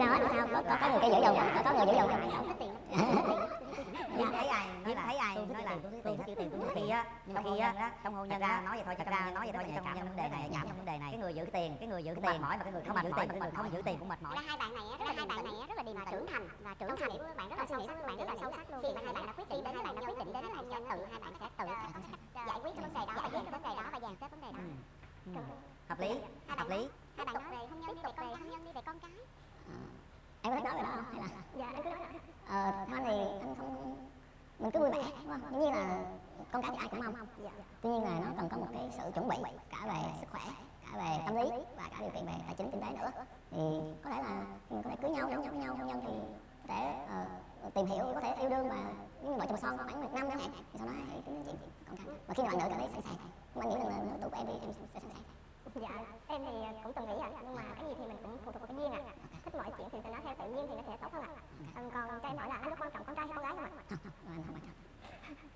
Đó, sao có có người cái giữ dầu, có có người giữ dầu không thích tiền. Nhưng thấy ai nói là thấy ai nói là tôi thích giữ tiền tôi khi á, nhưng mà khi á trong hôn nhân ra nói vậy thôi, thật ra nói vậy thôi nhạy cảm trong vấn đề này, nhạy trong vấn đề này. Cái người giữ tiền, cái người giữ tiền mỏi mà cái người không giữ tiền, cái người không giữ tiền cũng mệt mỏi. Hai bạn này á, hai bạn này rất là điềm trưởng thành và trưởng thành của bạn rất là sâu sắc, bạn rất là sâu sắc luôn. Khi mà hai bạn đã quyết định đến hai bạn đã quyết định đến hôn nhân tự hai bạn sẽ tự giải quyết cái vấn đề đó, giải quyết cái vấn đề đó và dàn xếp vấn đề đó. Hợp lý, hợp lý. Hai bạn nói về tiếp tục về hôn nhân đi, về con cái. Em có thích nói về đó không? Hay là dạ, em cứ nói lại. Ờ, theo anh thì anh không... Mình cứ vui vẻ, đúng không? Giống như là con cái thì ai cũng mong. Dạ. Tuy nhiên là nó cần có một cái sự chuẩn bị cả về sức khỏe, cả về tâm lý và cả điều kiện về tài chính, kinh tế nữa. Thì có thể là mình có thể cưới nhau, đóng nhau với nhau, hôn nhân thì có thể uh, tìm hiểu, có thể yêu đương và những vợ chồng son khoảng một năm chẳng hạn. Thì sau đó hãy tính đến chuyện con cái. Và khi nào bạn nữ cảm thấy sẵn sàng, nhưng anh nghĩ rằng là nếu tụi em thì em sẽ sẵn sàng. Dạ, em thì cũng từng nghĩ vậy, nhưng mà cái gì thì mình cũng phụ thuộc vào cái duyên ạ. Thích mọi chuyện thì nó theo tự nhiên thì nó sẽ tốt hơn ạ. Còn cho em hỏi là anh có quan trọng con trai hay con gái không ạ?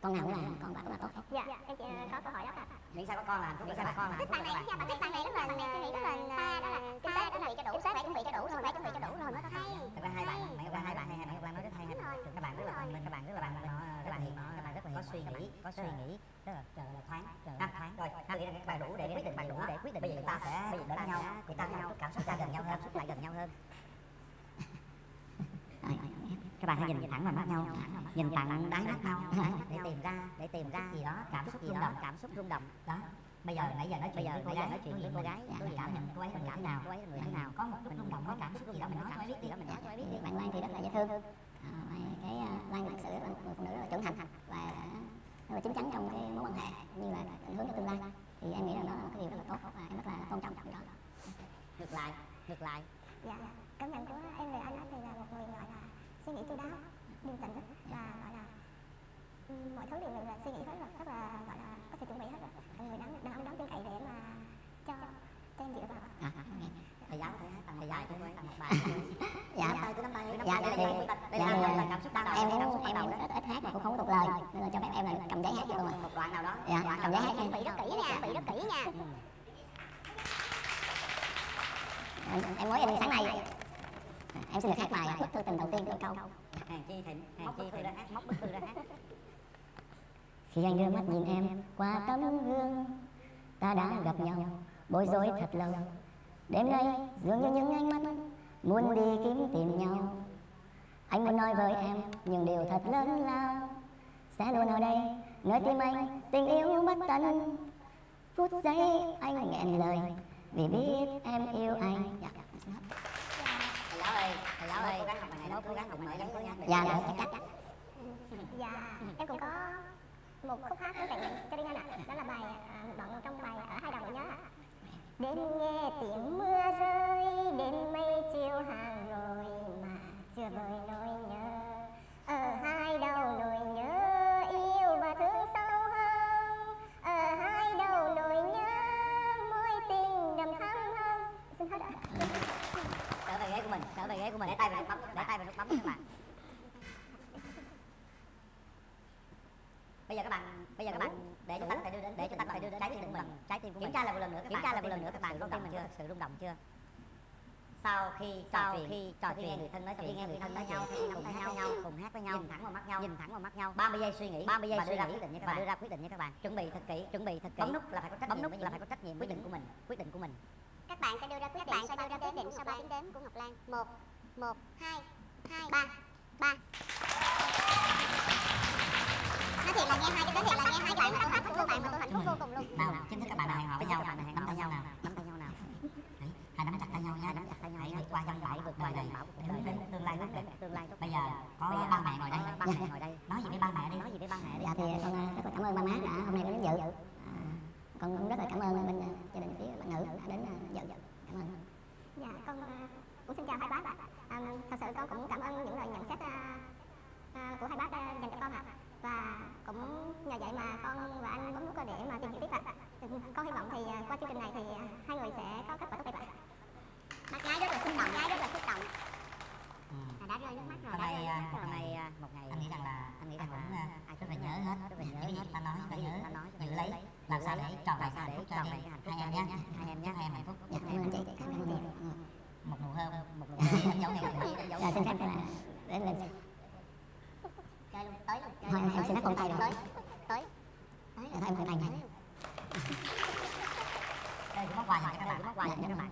Không, không, anh không quan trọng. Con nào cũng là con bạn cũng là tốt. Dạ, em chỉ có câu hỏi đó ạ. Nghĩ sao có con là, nghĩ sao có con là. Thích bạn này, thích bạn này, thích bạn này rất là, suy nghĩ rất là xa đó là, xa đó là cho đủ, phải chuẩn bị cho đủ rồi, phải chuẩn bị cho đủ rồi mới có hay. Thật ra hai bạn, hai bạn, hai bạn, hai bạn nói rất hay. Các bạn rất là thông minh, các bạn rất là bạn, các bạn, các bạn rất là có suy nghĩ, có suy nghĩ, tức là chờ một tháng, chờ năm tháng, rồi năm tháng đầy đủ để quyết định, đầy đủ để quyết định. Bây giờ ta sẽ đến nhau, người ta nhau, cảm xúc lại gần nhau hơn, cảm xúc lại gần nhau hơn. Các bạn hãy nhìn thẳng vào mắt nhau, nhìn thẳng đáy mắt nhau để tìm ra, để tìm ra gì đó, cảm xúc rung động, cảm xúc rung động đó. Bây giờ nãy giờ nói chuyện với cô gái, nói chuyện với cô gái, tôi cảm nhận cô ấy mình cảm nào, cô ấy người thế nào, có một chút rung động, có cảm xúc gì đó mình nói, nói biết đi, mình nói cho biết đi. Bạn Lan thì rất là dễ thương, cái Lan thực sự là một người phụ nữ rất là trưởng thành và rất là chín chắn trong cái mối quan hệ như là định hướng cho tương lai, thì em nghĩ rằng đó là một cái điều rất là tốt và em rất là tôn trọng trọng đó. Ngược lại, ngược lại. Dạ, cảm nhận của em về anh thì là một người gọi là suy nghĩ chu đáo, điềm tĩnh và gọi là mọi thứ đều là suy nghĩ rất là rất là gọi là có thể chuẩn bị hết rồi. Mọi người đáng đáng đáng tin cậy để mà cho cho em dựa vào. À, thầy giáo thầy hát thầy giáo cũng với tặng một bài. Dạ, tôi cứ nắm tay, nắm tay đây. Đây là cảm xúc ban đầu. Em thấy cảm xúc ban đầu rất ít hát mà cũng không có tục lời. Nên là cho phép em là cầm giấy hát cho tôi một đoạn nào đó. Dạ, cầm giấy hát. Chuẩn bị rất kỹ nha, bị rất kỹ nha. Em mới em sáng nay. Em xin được hát bài Bức Thư Tình đầu tiên của câu. Hàng chi thịnh, móc bức thư ra hát, móc bức thư ra hát. Khi anh đưa mắt nhìn em qua tấm gương, ta đã gặp nhau, bối rối thật lâu. Đêm nay dường như những ánh mắt muốn đi kiếm tìm nhau. Anh muốn nói với em những điều thật lớn lao, sẽ luôn ở đây, nơi tim anh tình yêu bất tận. Phút giây anh nghẹn lời vì biết em yêu anh. Thầy giáo ơi, nó cố gắng học bài lắm nha. Dạ, dạ, chắc. Dạ, em cũng có một khúc hát muốn tặng cho Đinh Anh ạ. Đó là bài đoạn trong bài Ở Hai Đồng nhớ ạ. Đêm nghe tiếng mưa rơi, đến mây chiều hàng rồi mà chưa vơi nỗi nhớ. Ở hai đầu nỗi nhớ yêu và thương sâu hơn. Ở hai đầu nỗi nhớ mối tình đầm thắm hơn. Xin hết ạ. Trở về ghế của mình, trở về ghế của mình, để tay vào nút bấm, để tay vào nút bấm các bạn. Bây giờ các bạn, bây giờ các bạn để chúng ta phải đưa đến, để chúng ta phải đưa đến trái tim của mình, trái tim của mình. Kiểm tra lại một lần nữa, kiểm tra lại một lần nữa các bạn, trái tim mình chưa sự rung động chưa? Sau khi sau khi trò chuyện, người thân nói chuyện, nghe người thân nói nhau, cùng hát với nhau, cùng hát với nhau, nhìn thẳng vào mắt nhau, nhìn thẳng vào mắt nhau. ba mươi giây suy nghĩ, ba mươi giây suy nghĩ và đưa ra quyết định nha các bạn. Chuẩn bị thật kỹ, chuẩn bị thật kỹ. Bấm nút là phải có trách nhiệm, bấm nút là phải có trách nhiệm quyết định của mình, quyết định của mình. Các bạn sẽ đưa ra quyết định sau ba tiếng đếm, sau ba tiếng đếm của Ngọc Lan. Một, một, hai, hai, ba, ba. Nói thiệt là nghe hai, nói thiệt là nghe hai bạn mà tôi hạnh phúc, bạn mà tôi hạnh phúc vô cùng luôn. Nào, chính thức các bạn nào hẹn hò với nhau, các bạn nắm tay nhau nào, nắm tay nhau nào. Đấy, hãy nắm chặt tay nhau nha, nắm chặt tay nhau. Hãy vượt qua dòng chảy, vượt qua dòng bão, hướng đến tương lai, hướng đến tương lai. Bây giờ có ba mẹ ngồi đây, ba mẹ ngồi đây. Nói gì với ba mẹ đi, nói gì với ba mẹ đi. Dạ thì con rất là cảm ơn ba má đã hôm nay đến dự. Con cũng rất là cảm ơn bên gia đình phía bạn nữ đã đến dự. Cảm ơn. Dạ, con cũng xin chào hai bác ạ. À, thật sự con cũng cảm ơn những lời nhận xét à, của hai bác à, dành cho con ạ. À. Và cũng nhờ vậy mà con và anh bấm nút để mà tìm hiểu tiếp ạ. À. Con hy vọng thì qua chương trình này thì hai người sẽ có kết quả tốt đẹp ạ. Bác gái rất là xúc động, gái rất là xúc động. À, đã rơi nước mắt rồi. Hôm nay, hôm nay một ngày anh nghĩ rằng là anh nghĩ rằng cũng à, ai rất là nhớ hết, rất là nhớ hết. Ta nói, ta nhớ, giữ lấy, làm sao để tròn vẹn hạnh phúc cho hai em nhé, hai em nhé, hai em hạnh phúc. Cảm ơn chị, cảm ơn chị. Một nụ hôn, một nụ hôn. Đánh dấu này, đánh dấu. Dạ xin phép là đến lên. Chơi luôn, tới luôn. Thôi em xin phép con tay rồi. Tới, tới. Thôi em con tay này. Đây cũng món quà cho các bạn, món quà cho các bạn.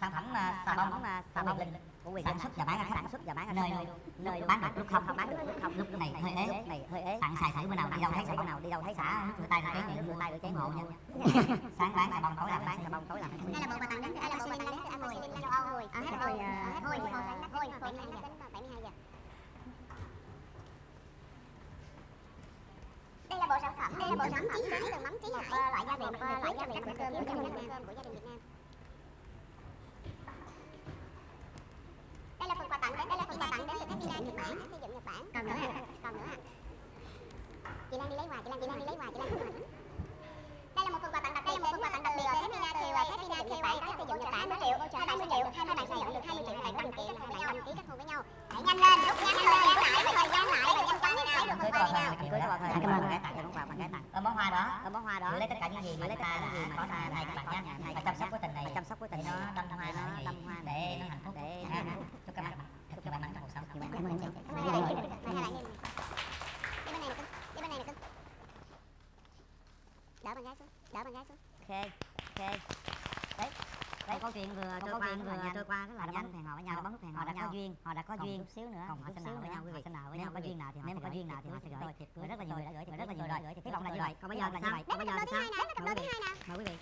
Sản phẩm xà bông xà bông Linh của Quyền Linh sản xuất và bán sản xuất và bán nơi nơi bán được lúc không bán được lúc không lúc này hơi ế này hơi ế tặng xài thử bữa nào đi đâu thấy xài bữa nào đi đâu thấy xả rửa tay rửa chén rửa tay rửa chén hộ nha. Sáng bán xà bông tối làm bán xà bông tối làm. Đây là bộ quà tặng đến từ Alosin đến từ Amoi đến từ Âu Hồi ở hết rồi hồi hồi hồi bảy mươi hai giờ. Đây là bộ sản phẩm đây là bộ sản phẩm đến từ mắm Chí Hải loại gia vị loại gia vị đặc trưng của gia đình Việt Nam của gia đình Việt Nam. Đây là phần quà tặng đến đây là phần quà tặng đến từ Kim Giang Nhật Bản, xây dựng Nhật Bản. Còn nữa ạ, còn nữa ạ. Chị Lan đi lấy quà, chị Lan chị Lan đi lấy quà, chị Lan. Đây là một phần quà tặng đặc biệt, một phần quà tặng đặc biệt đến từ Kim Giang Nhật Bản, xây dựng Nhật Bản. Hai triệu, hai bạn sẽ triệu, hai bạn sẽ nhận được hai mươi triệu, hai bạn đăng ký các bạn đăng ký kết hôn với nhau. Hãy nhanh lên, rút nhanh lên, nhanh lại, thời gian lại, nhanh chóng lấy được phần quà này nào. Cảm ơn các bạn, các bạn các bạn. Ôm bó hoa đó, ôm bó hoa đó. Lấy tất cả những gì mà lấy tất cả những gì mà có ta này các bạn nhé. Và chăm sóc cái tình này, chăm sóc cái tình nó đâm hoa nó đâm hoa để nó hạnh phúc để. Chúc các bạn, chúc các bạn mạnh trong cuộc sống. Cảm ơn chị. Cảm ơn chị. bạn gái xuống, đỡ bạn gái xuống. Ok, ok. Đấy. Đấy, câu chuyện vừa trôi qua vừa trôi qua rất là nhanh, hẹn hò với nhau, bấm nút hẹn hò với nhau, họ đã có duyên, họ đã có duyên chút xíu nữa, còn họ sẽ nợ với nhau, quý vị, nợ với nhau, có duyên nào thì họ có duyên nào thì họ sẽ gửi. Thiệt rất là nhiều người đã gửi, rất là nhiều người gửi, thì hy vọng là như vậy. Còn bây giờ là như vậy, còn bây giờ là sao? Cặp đôi thứ hai nào, mời quý vị.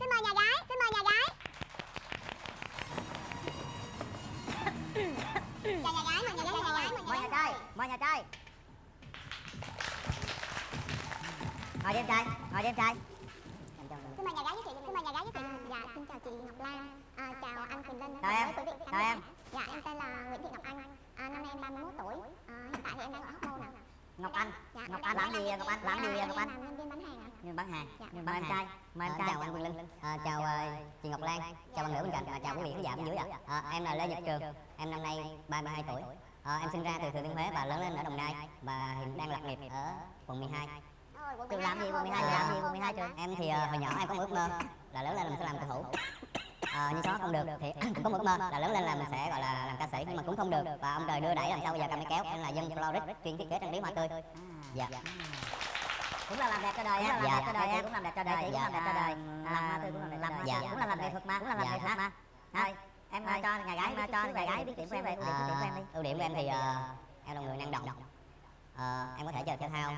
Xin mời nhà gái, xin mời nhà gái. Chào nhà gái, mời nhà gái, mời nhà trai, mời nhà trai. Ngồi đi em trai, ngồi đi em trai. Xin mời nhà gái giới thiệu, xin mời nhà gái giới thiệu. Dạ, xin chào chị Ngọc Lan, à, chào anh Quyền Linh. Chào em, chào em. Dạ, em tên là Nguyễn Thị Ngọc Anh, à, năm nay em ba mươi mốt tuổi, à, hiện tại thì em đang ở Hóc Môn nè. Ngọc Anh, dạ, Ngọc Anh làm gì Ngọc Anh? Làm gì Ngọc Anh? Làm nhân viên bán hàng ạ. Nhân bán hàng. Mời em trai, mời em trai. Chào anh Quyền Linh, chào chị Ngọc Lan, chào bạn nữ bên cạnh, chào quý vị khán giả bên dưới ạ. Em là Lê Nhật Trường, em năm nay ba mươi hai tuổi, em sinh ra từ Thừa Thiên Huế và lớn lên ở Đồng Nai và hiện đang lập nghiệp ở quận mười hai. Trường làm gì quận mười hai? Làm gì quận mười hai trường? Em thì hồi nhỏ em có một ước mơ là lớn lên là mình sẽ làm cầu thủ. Ờ, nhưng nó không được thì cũng có một ước mơ là lớn lên là mình sẽ gọi là làm ca sĩ, nhưng mà cũng không được và ông trời đưa đẩy làm sao bây giờ cầm cái kéo. Em là dân florist, chuyên thiết kế trang trí hoa tươi. Dạ, cũng là làm đẹp cho đời em, dạ, cho đời em cũng làm đẹp cho đời, dạ, làm đẹp cho đời, làm hoa tươi cũng làm đẹp cho đời, dạ, cũng là làm nghệ thuật mà, cũng là làm nghệ thuật mà. Thôi em cho nhà gái, cho nhà gái biết điểm của em đi, ưu điểm của em thì em là người năng động, em có thể chơi thể thao.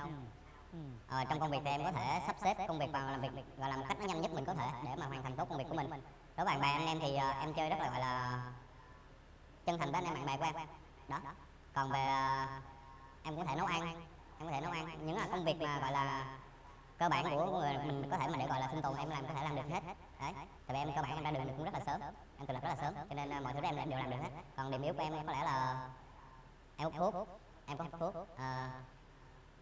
Ừ. Ờ, trong công việc thì em có thể sắp xếp công việc vào làm việc và làm một cách nó nhanh nhất mình có thể để mà hoàn thành tốt công việc của mình. Đối với bạn bè anh em thì uh, em chơi rất là gọi là chân thành với anh em bạn bè của em đó. Còn về uh, em có thể nấu ăn, em có thể nấu ăn những là công việc mà gọi là cơ bản của người mình có thể mà để gọi là sinh tồn, em làm có thể làm được hết đấy. Tại vì em cơ bản em ra đường cũng rất là sớm, em tự lập rất là sớm cho nên uh, mọi thứ em đều làm được hết. Còn điểm yếu của em có lẽ là em hút thuốc, em có hút thuốc, à,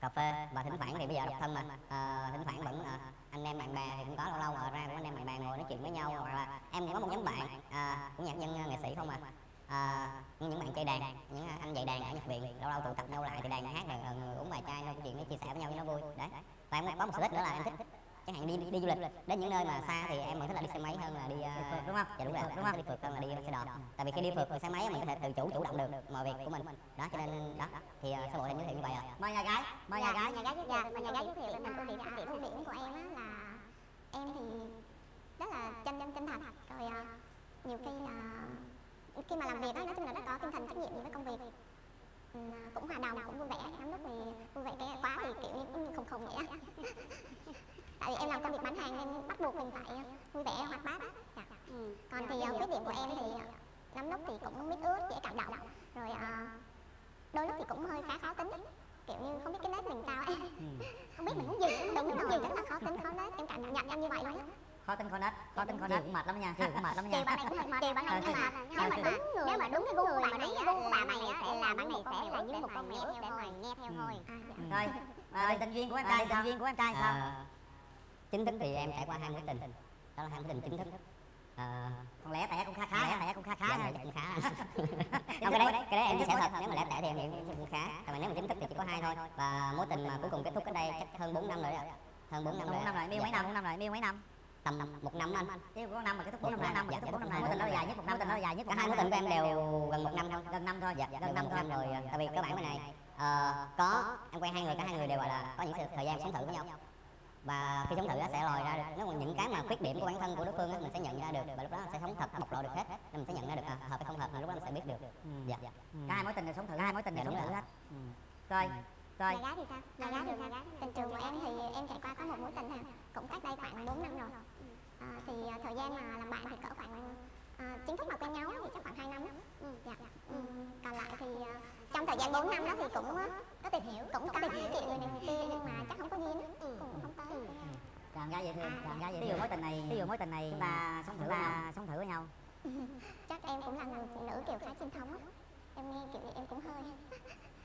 cà phê và thỉnh thoảng thì bây giờ độc thân mà à, thỉnh thoảng vẫn à, anh em bạn bè thì cũng có lâu lâu à, ra của anh em bạn bè ngồi nói chuyện với nhau, hoặc là em cũng có một nhóm bạn à, cũng nhạc nhân nghệ sĩ không à, à những bạn chơi đàn, những anh dạy đàn ở nhạc viện, lâu lâu tụ tập nhau lại thì đàn hát rồi người uống vài chai nói chuyện nói chia sẻ với nhau cho nó vui đấy. Và em có một sở thích nữa là em thích chẳng hạn đi, đi đi du lịch đến những nơi mà xa thì em vẫn thích là đi xe máy hơn là đi uh, đúng không? Dạ đúng rồi, đúng không? Đi phượt hơn là đi xe đò. Tại vì khi đi phượt rồi xe máy mình có thể tự chủ chủ động được mọi việc của mình. Đó cho nên đó thì uh, sao bộ em giới thiệu như vậy ạ. À? Mời nhà gái, mời nhà gái, nhà gái giới thiệu, mời nhà gái giới thiệu mình ưu điểm ưu điểm ưu điểm của em á là em thì rất là chân chân chân thành, rồi nhiều khi là khi mà làm việc á nói chung là rất có tinh thần trách nhiệm với công việc. Ừ, cũng hòa đồng, cũng vui vẻ, lắm lúc thì vui vẻ quá thì kiểu như không không vậy á. Tại vì em làm công việc bán hàng nên bắt buộc mình phải vui vẻ hoạt bát á. Dạ. Ừ. Còn thì uh, khuyết điểm của em thì lắm lúc thì cũng mít ướt, dễ cảm động, rồi uh, đôi lúc thì cũng hơi khá khó tính, kiểu như không biết cái nết mình sao em. Ừ. Không biết mình muốn gì, đúng mình muốn gì rất là khó tính khó nết, em cảm nhận em như vậy luôn á. Khó tính khó nết, khó tính khó nết cũng mệt lắm nha, cũng mệt lắm nha. Chị bạn này cũng hơi mệt, chị bạn này cũng mệt. Nếu mà đúng người, nếu mà đúng cái gu người mà đúng cái gu của bà này sẽ là bạn này sẽ là như một con mèo để mà nghe theo thôi. Rồi, rồi tình duyên của em trai, tình duyên của em trai sao? Chính thức thì em trải qua hai mối tình, đó là hai mối tình chính thức. À, còn lẽ tẻ cũng khá khá, lẽ tẻ cũng khá khá, dạ, cũng khá. Không, cái đấy, cái đấy em sẽ thật. Nếu mà lẽ tẻ thì em nghĩ cũng khá. Tại vì nếu mà chính thức thì chỉ có hai thôi. Và mối tình mà cuối cùng kết thúc cái đây chắc hơn bốn năm rồi. Hơn bốn năm rồi. Yêu mấy năm? Bốn năm rồi. Yêu mấy năm? Tầm một năm anh. Yêu có năm mà kết thúc bốn năm. Năm kết thúc bốn năm. Mối tình đó dài nhất một năm. Tình đó dài nhất. Cả hai mối tình của em đều gần một năm thôi. Gần năm thôi. Gần năm năm rồi. Tại vì cơ bản bên này có em quen hai người, cả hai người đều gọi là có những thời gian sống thử với nhau. Và khi sống thử sẽ lòi ra được nếu mà những cái mà khuyết điểm của bản thân của đối phương mình sẽ nhận ra được, và lúc đó sẽ sống thật bộc lộ được hết, nên mình sẽ nhận ra được hợp hay không hợp, mà lúc đó mình sẽ biết được. Dạ. Cả hai mối tình đều sống thử, hai mối tình đều sống thử hết. Rồi, rồi. Nhà gái thì sao? Nhà gái thì sao? Tình trường của em thì em trải qua có một mối tình cũng cách đây khoảng bốn năm rồi. Thì thời gian mà làm bạn thì cỡ khoảng chính thức mà quen nhau thì chắc khoảng hai năm. Dạ. Còn lại thì trong thời gian bốn năm đó thì cũng có tìm hiểu, cũng có tìm hiểu chị người này người kia nhưng mà chắc không có duyên, cũng không tới. Đàn gái dễ thương, đàn gái dễ thương. Ví dụ mối tình này, ví dụ mối tình này là sống thử là sống thử với nhau. Chắc em cũng là người phụ nữ kiểu khá chính thống á. Em nghe kiểu em cũng hơi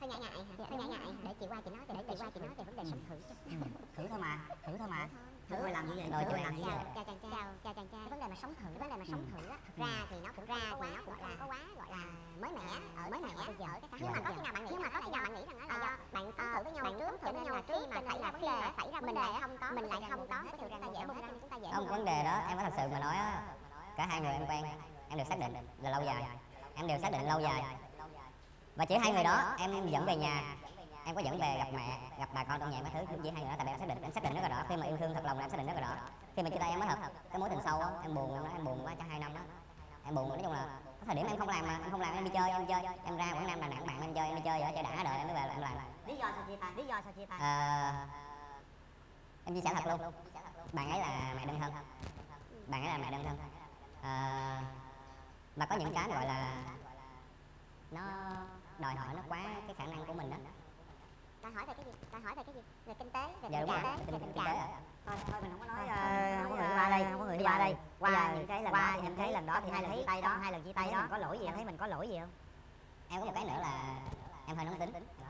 hơi ngại ngại hả? Hơi ngại ngại. Để chị qua chị nói, để chị qua chị nói về vấn đề sống thử. Thử thôi mà, thử thôi mà. Thử rồi làm như vậy, rồi làm như vậy. Chào chàng trai, chào chàng trai. Vấn đề mà sống thử, vấn đề mà sống thử á, thực ra thì nó cũng ra thì nó cũng là có quá gọi là mới mẻ ở mới mẻ bây giờ. Nhưng mà có khi nào bạn nghĩ, nhưng mà có khi nào bạn nghĩ rằng nó là do bạn sống thử với nhau trước, cho nên là khi mà xảy ra vấn đề, xảy ra mình lại không có, mình lại không có cái sự ra dễ bung ra, chúng ta dễ. Không, vấn đề đó em phải thật sự mà nói á, cả hai người em quen, em đều xác định là lâu dài, em đều xác định lâu dài. Và chỉ hai người đó em dẫn về nhà em có dẫn về gặp mẹ, gặp bà con trong nhà mấy thứ cũng dễ hay nữa, tại vì em xác định em xác định rất là rõ, khi mà yêu thương thật lòng là em xác định rất là rõ. Khi mà chia tay em mới hợp cái mối tình sâu á, em buồn, em nói em buồn quá cho hai năm đó, em buồn. Nói chung là có thời điểm em không làm, mà em không làm em đi chơi, em đi chơi, em ra Quảng Nam Đà Nẵng bạn em chơi, em đi chơi ở chơi đã đời em mới về là em làm. Lý do sao chia tay? Lý do sao chia tay? À, em chia sẻ thật luôn, bạn ấy là mẹ đơn thân, bạn ấy là mẹ đơn thân. À, mà có những cái gọi là nó đòi hỏi nó quá cái khả năng của mình đó. Đòi hỏi về cái gì? Đòi hỏi về cái gì? Về kinh tế, về dạ, tình cảm, về tình cảm. Thôi, thôi mình không có nói, không có người đi qua đây, không có người đi qua đây. Qua những cái lần qua những cái lần đó thì hai lần chia tay đó, hai lần chia tay đó. Có lỗi gì? Em thấy mình có lỗi gì không? Em có một cái nữa là em hơi nóng tính.